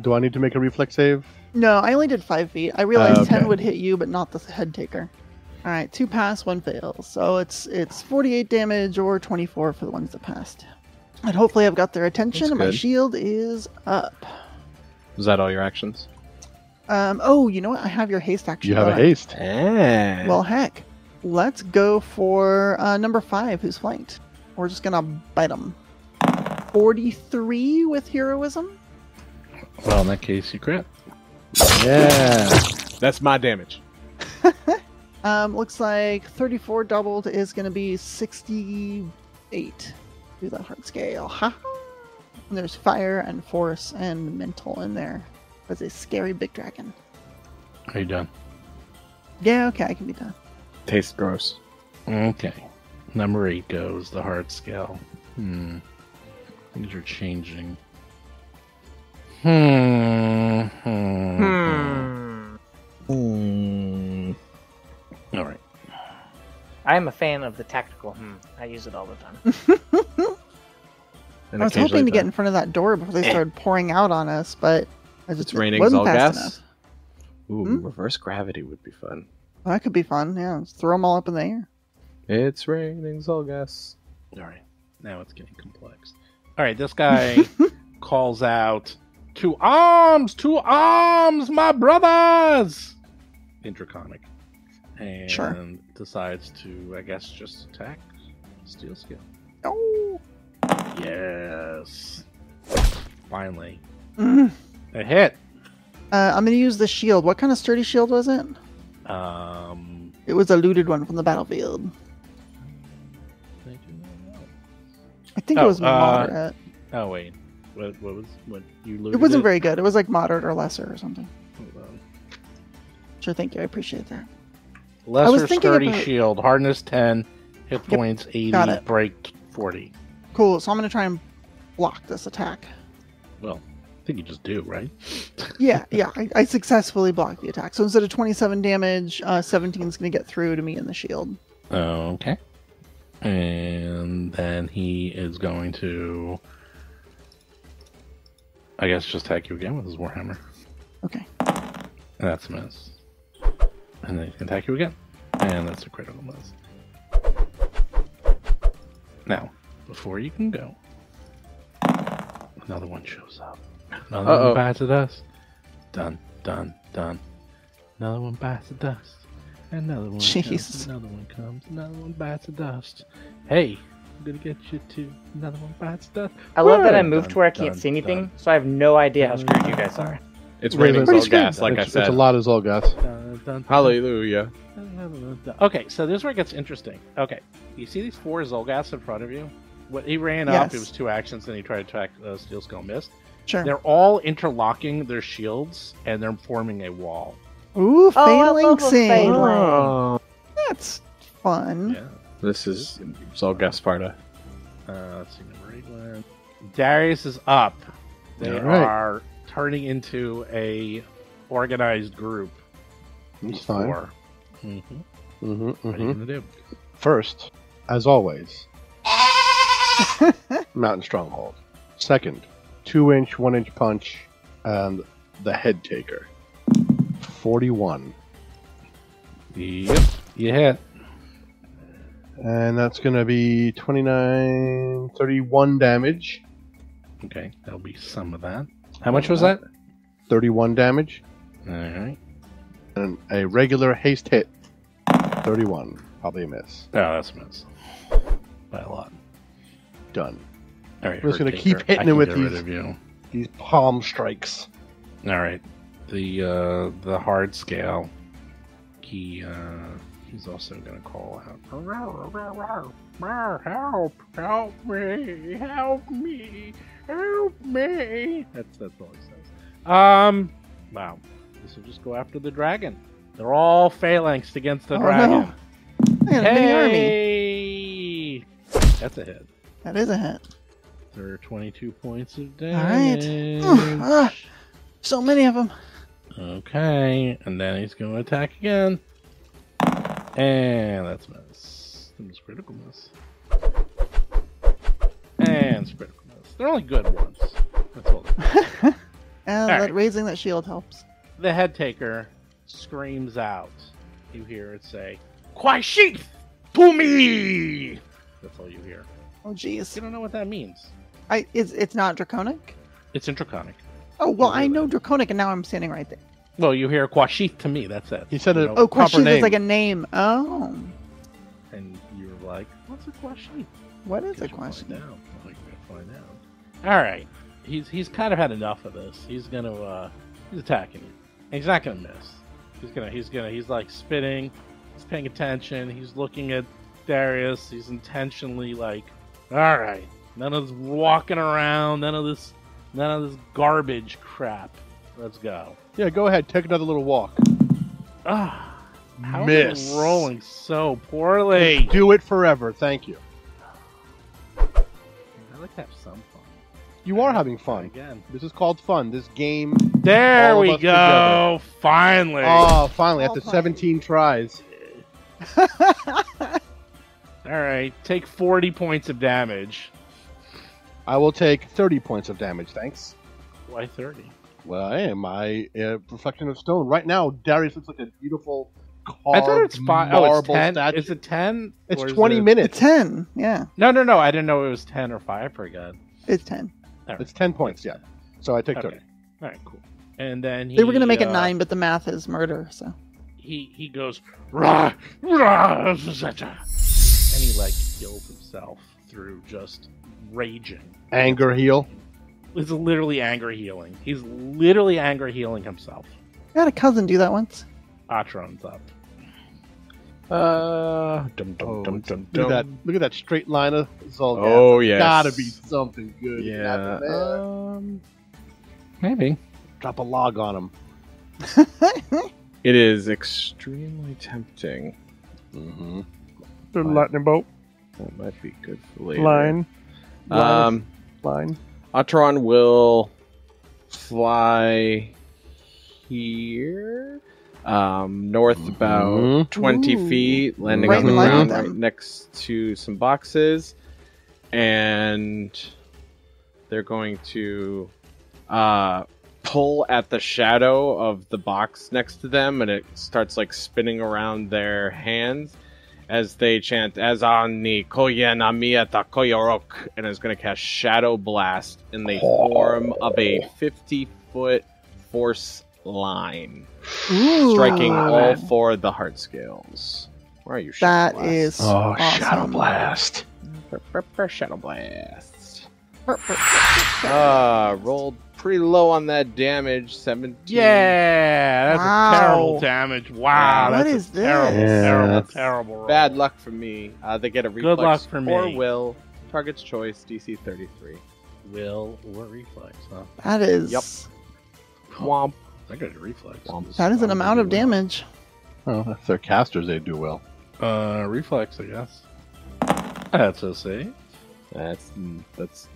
Do I need to make a reflex save? No, I only did 5 feet. I realized 10 would hit you, but not the head taker. All right, 2 pass, 1 fails. So it's 48 damage or 24 for the ones that passed. And hopefully I've got their attention. My shield is up. Is that all your actions? Oh, you know what? I have your haste action. You have a haste. Well, heck. Let's go for number 5, who's flanked. We're just going to bite him. 43 with heroism. Well, in that case, you crit. Yeah. That's my damage. Looks like 34 doubled is going to be 68. Do the hard scale. Ha! And there's fire and force and mental in there. That's a scary big dragon. Are you done? Yeah, okay, I can be done. Tastes gross. Okay. Number 8 goes, the hard scale. Things are changing. All right. I am a fan of the tactical. I use it all the time. I was hoping to get in front of that door before they started pouring out on us, but I just wasn't fast enough. Ooh, reverse gravity would be fun. Well, that could be fun. Yeah, just throw them all up in the air. It's raining Zolgath. All right, now it's getting complex. All right, this guy calls out, "To arms, my brothers!" Interconic. And decides to, I guess, just attack Steelscale. Oh! Yes! Finally. A hit! I'm going to use the shield. What kind of sturdy shield was it? It was a looted one from the battlefield. I do not know. I think it was moderate. Oh, wait. What was what you looted? It wasn't very good. It was like moderate or lesser or something. Hold on. Sure, thank you. I appreciate that. Lesser sturdy shield, hardness 10, hit points 80, break 40. Cool, so I'm going to try and block this attack. Well, I think you just do, right? yeah, I successfully blocked the attack. So instead of 27 damage, 17 is going to get through to me in the shield. Okay. And then he is going to, I guess, just attack you again with his warhammer. Okay. And that's a miss. And then he can attack you again. And that's a critical miss. Now, before you can go, another one shows up. Another one bites the dust. Dun, dun, dun. Another one bites the dust. Another one comes. Another one comes. Another one bites the dust. Hey, I'm going to get you too. Another one bites the dust. I love that I moved to where I can't see anything, so I have no idea how screwed you guys are. It's raining Zolgath, like I said. It's a lot of Zolgath. Hallelujah. Okay, so this is where it gets interesting. Okay, you see these 4 Zolgaths in front of you? He ran up, it was 2 actions, then he tried to attack Steelscale, missed. Sure. They're all interlocking their shields, and they're forming a wall. Ooh, phalanxing! Oh. That's fun. Yeah. This is Zolgath Sparta. Let's see, number 8. Darius is up. They are turning into a organized group. That's fine. What are you gonna do? First, as always, mountain stronghold. Second, 2-inch, 1-inch punch, and the head taker. 41. Yep, you hit. And that's gonna be 29, 31 damage. Okay, that'll be some of that. How much was that? 31 damage. All right. And a regular haste hit. 31. Probably a miss. No, that's a miss. By a lot. Done. All right. We're just going to keep hitting it with these palm strikes. All right. The hard scale. He's also going to call out. Help me! That's all it says. Wow. This will just go after the dragon. They're all phalanxed against the dragon. No. Hey! That's a hit. That is a hit. There are 22 points of damage. All right. So many of them. Okay, and then he's going to attack again. And that's a miss. That's a critical miss. And it's critical miss. They're only good ones. That's all. And raising that shield helps. The head taker screams out. You hear it say, "Quashith to me." That's all you hear. Oh, jeez. You don't know what that means. It's not draconic. It's in draconic. Oh well, I know draconic, and now I'm standing right there. Well, you hear Quashith to me, that's it. He said it. Oh, Quashith is like a name. Oh. And you're like, what's a Quashith? What is a Quashith? We'll find out. All right. he's kind of had enough of this. He's gonna he's attacking you. And he's not gonna miss. He's like spitting. He's paying attention. He's looking at Darius. He's intentionally like, all right, none of this walking around. None of this garbage crap. Let's go. Yeah, go ahead. Take another little walk. Ah. How miss. Are you rolling so poorly? Just do it forever. Thank you. I like to have some fun. You are having fun. Again. This is called fun. This game. There we go. Together. Finally. Oh, finally. After 17 tries. All right. Take 40 points of damage. I will take 30 points of damage. Thanks. Why 30? Well, I am. I reflection of stone. Right now, Darius looks like a beautiful... I thought it's 5. Oh, it's 10. Statue. Is it 10? It's 20 minutes. It's 10. Yeah. No. I didn't know it was 10 or 5. I forgot. It's 10. Right. It's 10 points. Yeah. So I take 30. All right. Cool. And then they were going to make it 9, but the math is murder. So he goes rah rah, and he like kills himself through just raging. Anger heal. It's literally anger healing. He's literally anger healing himself. I had a cousin do that once. Atron's up. Look at that! Look at that straight line of Zolgath. Oh yeah, gotta be something good. Yeah, maybe drop a log on him. It is extremely tempting. Mm-hmm. The lightning bolt. That might be good for later. Line. Ataron will fly here. North about 20 feet, landing on the ground right next to some boxes, and they're going to pull at the shadow of the box next to them, and it starts like spinning around their hands as they chant "Azani Koyen Amieta Koyorok," and is going to cast Shadow Blast, and they form of a 50-foot force line. Ooh, striking all 4 of the heart scales. Where are you? Shadow Blast. Is awesome. Shadow Blast. Shadow Blast. Rolled pretty low on that damage. 17. Yeah, that's a terrible damage. Wow, what is this? Terrible roll. Bad luck for me. They get a reflex. Good luck for me. Or will. Target's choice. DC 33. Will or reflex? Huh? That is. Yep. Womp. I got a reflex. That is an amount of damage. Well. Oh, if they're casters, they do well. Reflex, I guess. That's a save. That's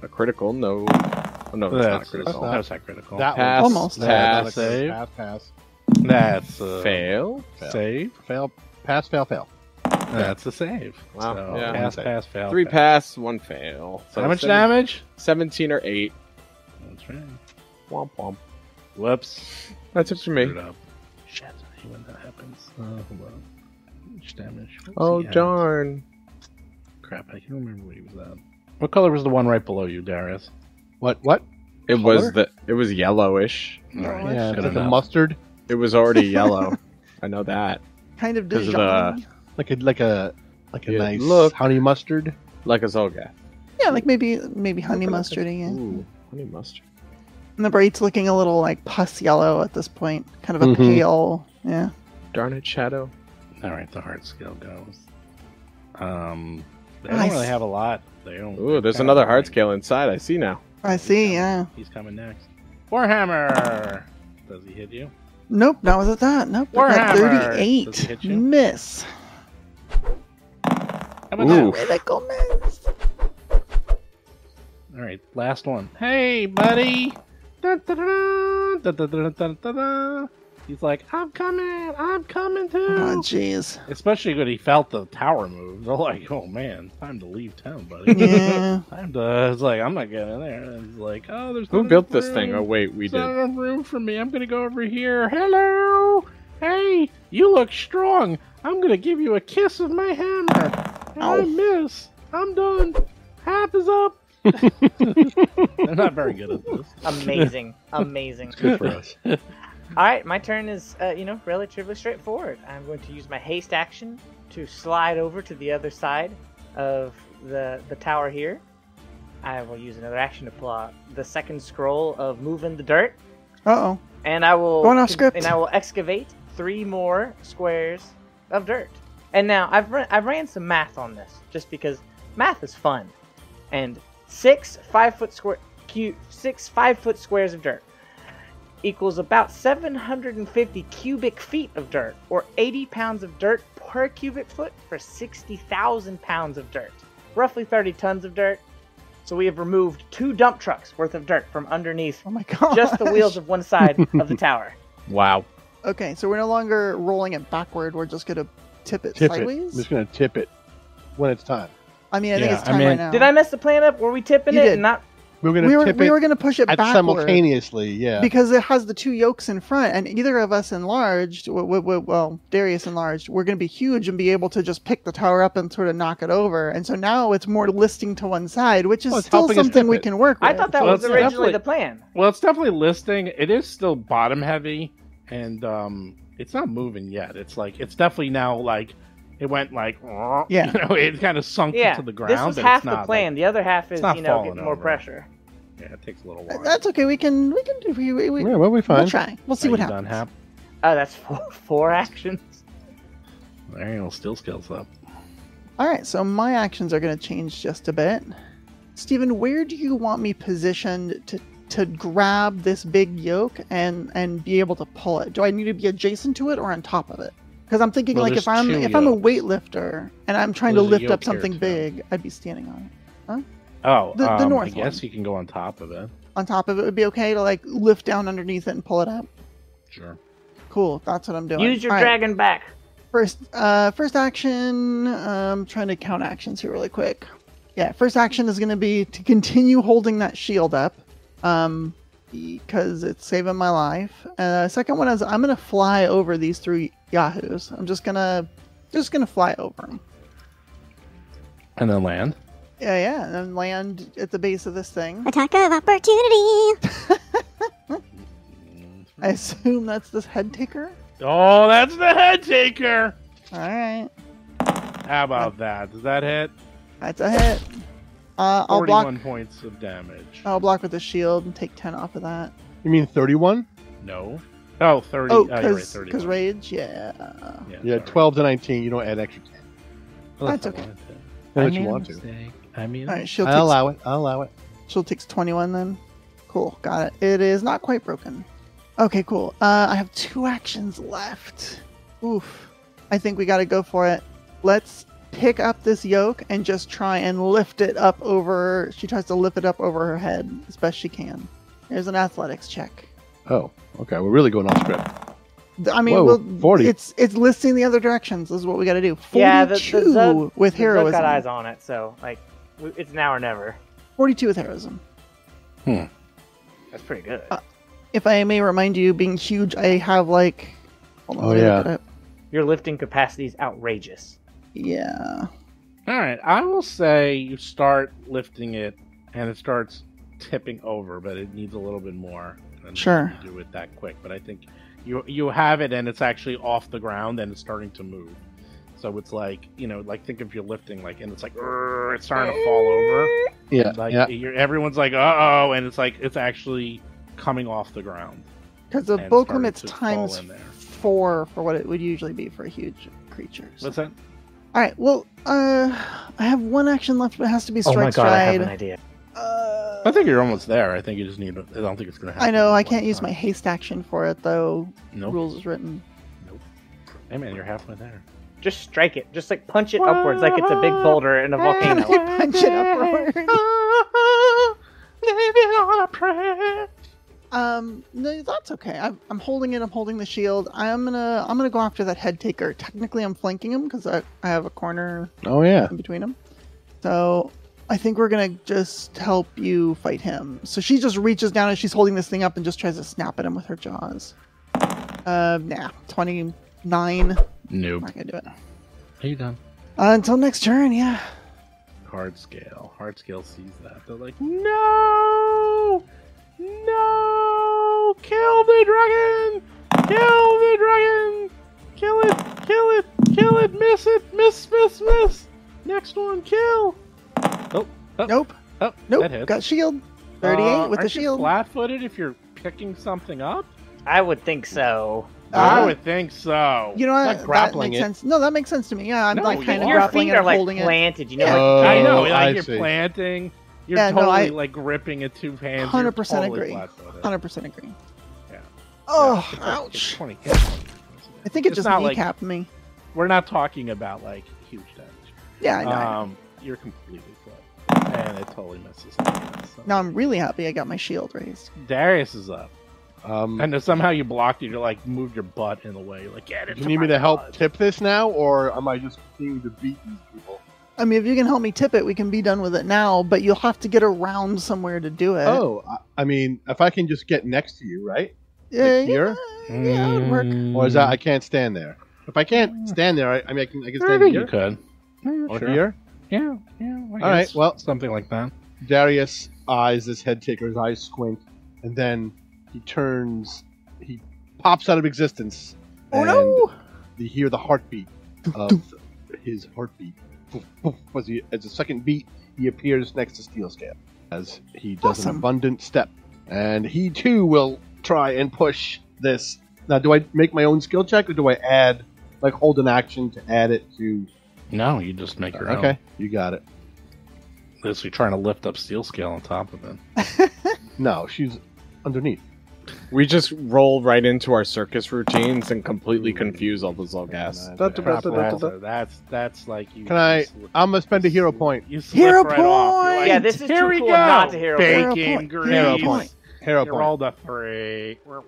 a critical. No, that's not critical. That's not critical. That pass, almost pass, save, pass. That's a fail. Save, fail, pass, fail. That's a save. Wow. So, yeah. Pass, fail. 3 pass, 1 fail. So how much damage? 17 or 8. That's right. Womp womp. Whoops. That's it for me. Shit, when that happens. Hold on. Damage. Oh, darn. Crap, I can't remember what he was at. What color was the one right below you, Darius? What? It color? Was the. It was yellowish. Right. Yeah, like the mustard. It was already yellow. I know that. Kind of disjointed. Like a nice honey mustard. Like a Zolgath. Yeah, like maybe honey mustardy. Yeah. Ooh, honey mustard. And the braid's looking a little like pus yellow at this point. Kind of a pale, yeah. Darn it, Shadow. Alright, the heart scale goes. They don't really have a lot. They don't. Ooh, there's another heart scale inside. I see now. I see, yeah. He's coming next. Warhammer! Does he hit you? Nope, not with that. Nope. Warhammer! 38. Does he hit you? Miss. How about that? Critical miss. Alright, last one. Hey, buddy! He's like, I'm coming too. Oh, jeez. Especially when he felt the tower move. They're like, oh man, time to leave town, buddy. Yeah. It's like, I'm not getting in there. And he's like, oh, there's who built this thing? Oh wait, we did. There's not enough room for me. I'm gonna go over here. Hello. Hey, you look strong. I'm gonna give you a kiss with my hammer. And I miss. I'm done. Half is up. They're not very good at this. Amazing. It's good for us. All right, my turn is, relatively straightforward. I'm going to use my haste action to slide over to the other side of the tower here. I will use another action to pull out the second scroll of Move in the Dirt. Uh-oh. And I will going off script. And I will excavate 3 more squares of dirt. And now I've ran some math on this just because math is fun. And 6 5-foot squares of dirt equals about 750 cubic feet of dirt, or 80 pounds of dirt per cubic foot for 60,000 pounds of dirt, roughly 30 tons of dirt. So we have removed 2 dump trucks worth of dirt from underneath just the wheels of one side of the tower. Wow. Okay, so we're no longer rolling it backward. We're just going to tip it sideways? I'm just going to tip it when it's time. I mean, I think it's time right now. Did I mess the plan up? Were we tipping it and not... We were going to push it backward simultaneously, yeah. Because it has the 2 yolks in front, and either of us enlarged, well, Darius enlarged, we're going to be huge and be able to just pick the tower up and sort of knock it over. And so now it's more listing to one side, which is still something we can work with. I thought that was originally the plan. Well, it's definitely listing. It is still bottom heavy, and it's not moving yet. It's like it's definitely now like... It went like, you know, it kind of sunk into the ground. This was half the plan. Like, the other half is, you know, getting more pressure. Yeah, it takes a little while. That's okay. We'll try. We'll see what happens. Oh, that's 4 actions. Ariel still scales up. All right, so my actions are going to change just a bit. Steven, where do you want me positioned to grab this big yoke and be able to pull it? Do I need to be adjacent to it or on top of it? Because I'm thinking, like, if I'm a weightlifter and I'm trying to lift up something big, I'd be standing on it. Huh? Oh, the north one. I guess you can go on top of it. On top of it would be okay to, like, lift down underneath it and pull it up? Sure. Cool. That's what I'm doing. Use your dragon back. First action, I'm trying to count actions here really quick. Yeah, first action is going to be to continue holding that shield up. Because it's saving my life. Second one is I'm going to fly over these 3 yahoos. I'm just gonna fly over them. And then land? Yeah, and then land at the base of this thing. Attack of opportunity! I assume that's this head taker? Oh, that's the head taker! Alright. How about that? Does that hit? That's a hit. I'll 41 points of damage. I'll block with the shield and take 10 off of that. You mean 31? No. Oh, 30. Oh, because right, rage, yeah, 12 to 19. You don't add extra 10. Unless that's okay. Unless you want to. I mean, all right, I'll allow it. Shield takes 21 then. Cool, got it. It is not quite broken. Okay, cool. I have 2 actions left. Oof. I think we got to go for it. Let's pick up this yoke and just try and lift it up over... She tries to lift it up over her head as best she can. Here's an athletics check. Oh, okay. We're really going off script. I mean, whoa, 40. It's listing the other directions. This is what we got to do. 42 with heroism. We've got eyes on it, so like, it's now or never. 42 with heroism. Hmm. That's pretty good. If I may remind you, being huge, I have like... Hold on, your lifting capacity is outrageous. Yeah. All right. I will say you start lifting it, and it starts tipping over, but it needs a little bit more. Sure. Do it that quick, but I think you have it, and it's actually off the ground, and it's starting to move. So it's like, you know, like think if you're lifting, like, and it's like it's starting to fall over. Yeah. And like everyone's like, uh-oh, and it's like it's actually coming off the ground. Because the bulk limit's times 4 for what it would usually be for a huge creature. So. What's that? All right. Well, I have 1 action left, but it has to be strike. Oh my god! I have an idea. I think you're almost there. I think you just need... I don't think it's going to happen. I know. I can't use my haste action for it, though. Nope. Rules is written. Nope. Hey, man, you're halfway there. Just strike it. Just, like, punch it upwards like it's a big boulder in a volcano. Punch it upwards. No, that's okay. I'm holding it. I'm holding the shield. I'm gonna go after that head taker. Technically, I'm flanking him because I have a corner in between him. So... I think we're going to just help you fight him. So she just reaches down and she's holding this thing up and just tries to snap at him with her jaws. 29. Nope. Not going to do it. Are you done? Until next turn, yeah. Hardscale. Hardscale sees that. They're like, no! No! Kill the dragon! Kill the dragon! Kill it! Kill it! Kill it! Miss it! Miss! Miss! Miss! Next one, kill! Nope. Oh, nope. Got shield. 38 with the shield. Flat-footed if you're picking something up? I would think so. I would think so. You know what? Like grappling it. No, that makes sense to me. Yeah, I'm like kind of grappling it and holding it. Your feet are like planted. You know, I know. Like you're planting. You're totally like gripping it two hands. 100% agree. 100% agree. Yeah. Oh, ouch! I think it just kneecapped me. We're not talking about like huge damage. Yeah, I know. You're completely flat, and it totally messes up. Now I'm really happy I got my shield raised. Darius is up. And if somehow you blocked it, you like moved your butt in the way. You're like, get it. Do you need me to help tip this now, or am I just continuing to beat these people? I mean, if you can help me tip it, we can be done with it now. But you'll have to get around somewhere to do it. Oh, I mean, if I can just get next to you, right? Like here? Yeah, it would work. Or is that I can't stand there? If I can't stand there, I mean, I can stand here. You could. Or here? Yeah, yeah. All right, well, something like that. Darius eyes this head taker. His eyes squint, and then. He turns, he pops out of existence. Oh no! You hear the heartbeat of his heartbeat. As a second beat, he appears next to Steelscale as he does an abundant step. And he too will try and push this. Now, do I make my own skill check or do I add, like hold an action to add it to? No, you just make your own. Okay, you got it. Unless you're trying to lift up Steelscale on top of it. No, she's underneath. We just roll right into our circus routines and completely confuse all the Zolgaths. That's like you. Can I? I'm gonna spend a hero point. Hero point. Like, yeah, this is too cool not to hero point. Bacon grease. Hero point. Hero point. Rolled a 3. You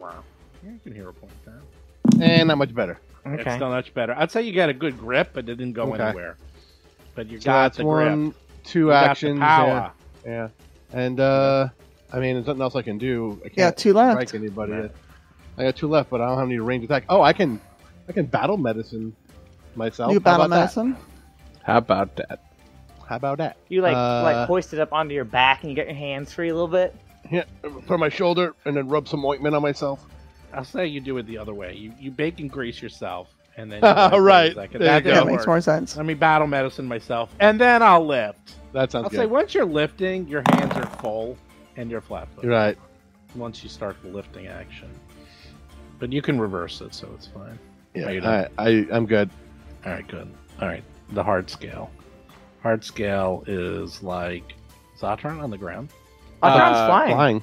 can hero point that. And not much better. Okay. It's not much better. I'd say you got a good grip, but it didn't go anywhere. But you got the grip. 1, 2 actions. Power. Yeah. And I mean, there's nothing else I can do. I can't strike anybody. Right. I got 2 left, but I don't have any ranged attack. Oh, I can battle medicine myself. You battle medicine? How about that? How about that? You like hoist it up onto your back and you get your hands free a little bit. Yeah, for my shoulder and then rub some ointment on myself. I'll say you do it the other way. You bake and grease yourself and then. All right, that makes more sense. Let me battle medicine myself and then I'll lift. That sounds good. I'll say once you're lifting, your hands are full. And you're flat-footed. Right. Once you start the lifting action. But you can reverse it, so it's fine. Yeah, I'm good. All right, good. All right, the hard scale. Hard scale is like... Is Ataron on the ground? Ataron's flying.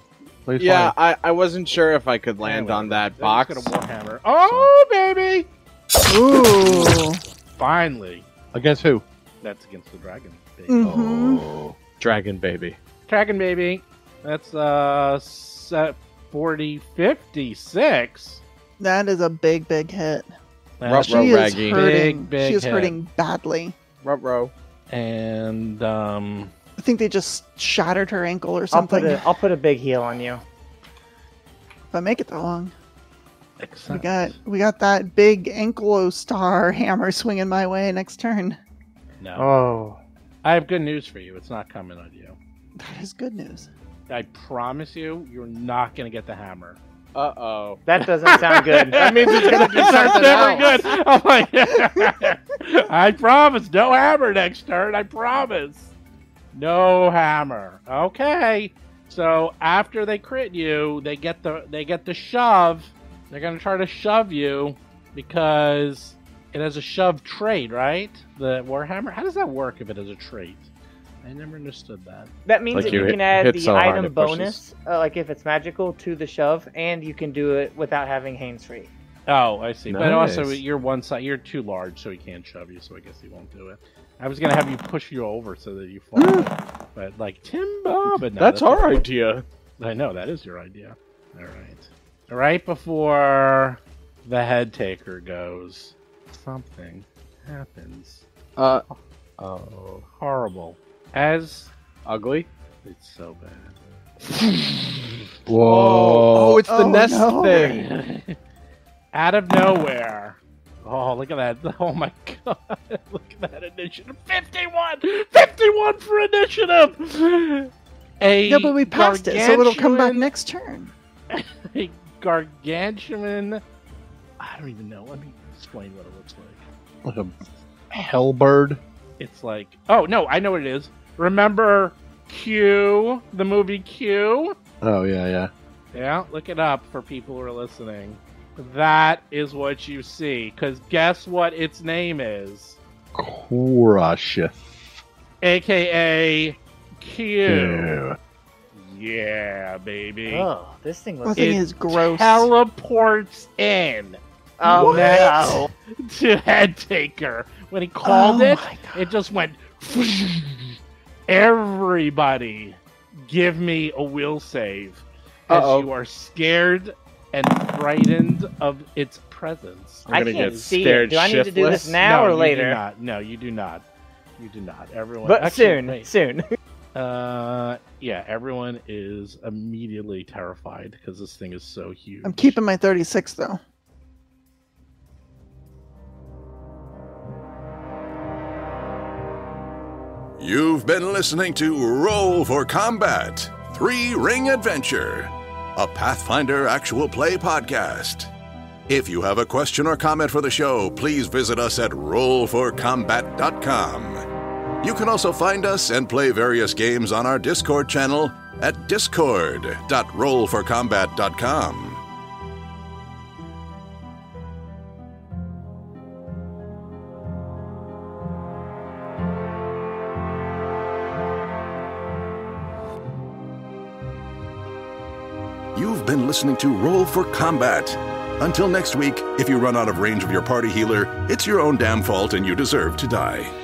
Yeah, flying. I wasn't sure if I could land on that box. Warhammer. Oh, baby! Ooh! Finally. Against who? That's against the dragon baby. Mm-hmm. Oh. Dragon baby. Dragon baby. That's 40-56. That is a big, big hit. She is hurting badly. And I think they just shattered her ankle or something. I'll put a big heal on you. If I make it that long. Excellent. We got that big Anklastar hammer swinging my way next turn. No. Oh, I have good news for you. It's not coming on you. That is good news. I promise you, you're not going to get the hammer. Uh-oh. That doesn't sound good. That means it's going to be something else. Good. Oh my God. I promise. No hammer next turn. I promise. No hammer. Okay. So after they crit you, they get the shove. They're going to try to shove you because it has a shove trait, right? The Warhammer? How does that work if it has a trait? I never understood that. That means like that you can add the item bonus, like if it's magical, to the shove, and you can do it without having hands free. Oh, I see. Nice. But also, you're too large, so he can't shove you. So I guess he won't do it. I was gonna have you push you over so that you fall, but like Timbo. But no, that's our idea. I know that is your idea. All right. Right before the head taker goes, something happens. Oh, horrible. As ugly, it's so bad. Whoa! Oh, it's the nest thing. Out of nowhere! Oh, look at that! Oh my God! Look at that initiative! 51, 51 for initiative. Yeah, but we passed it, so it'll come back next turn. A gargantuan. I don't even know. Let me explain what it looks like. Like a hellbird. It's like, oh no, I know what it is. Remember Q, the movie Q. Oh, yeah, yeah. Yeah, look it up for people who are listening. That is what you see, because guess what its name is? Quashith. A.K.A. Q. Yeah, baby. Oh, this thing looks is gross. Teleports in. Oh no! To Headtaker. When he called it just went. Everybody, give me a will save, as you are scared and frightened of its presence. I can't see it. Do I need to do this now or later? No, you do not. You do not. Everyone, but actually, soon. Yeah, everyone is immediately terrified because this thing is so huge. I'm keeping my 36 though. You've been listening to Roll for Combat, Three Ring Adventure, a Pathfinder actual play podcast. If you have a question or comment for the show, please visit us at rollforcombat.com. You can also find us and play various games on our Discord channel at discord.rollforcombat.com. You've been listening to Roll for Combat. Until next week, if you run out of range of your party healer, it's your own damn fault and you deserve to die.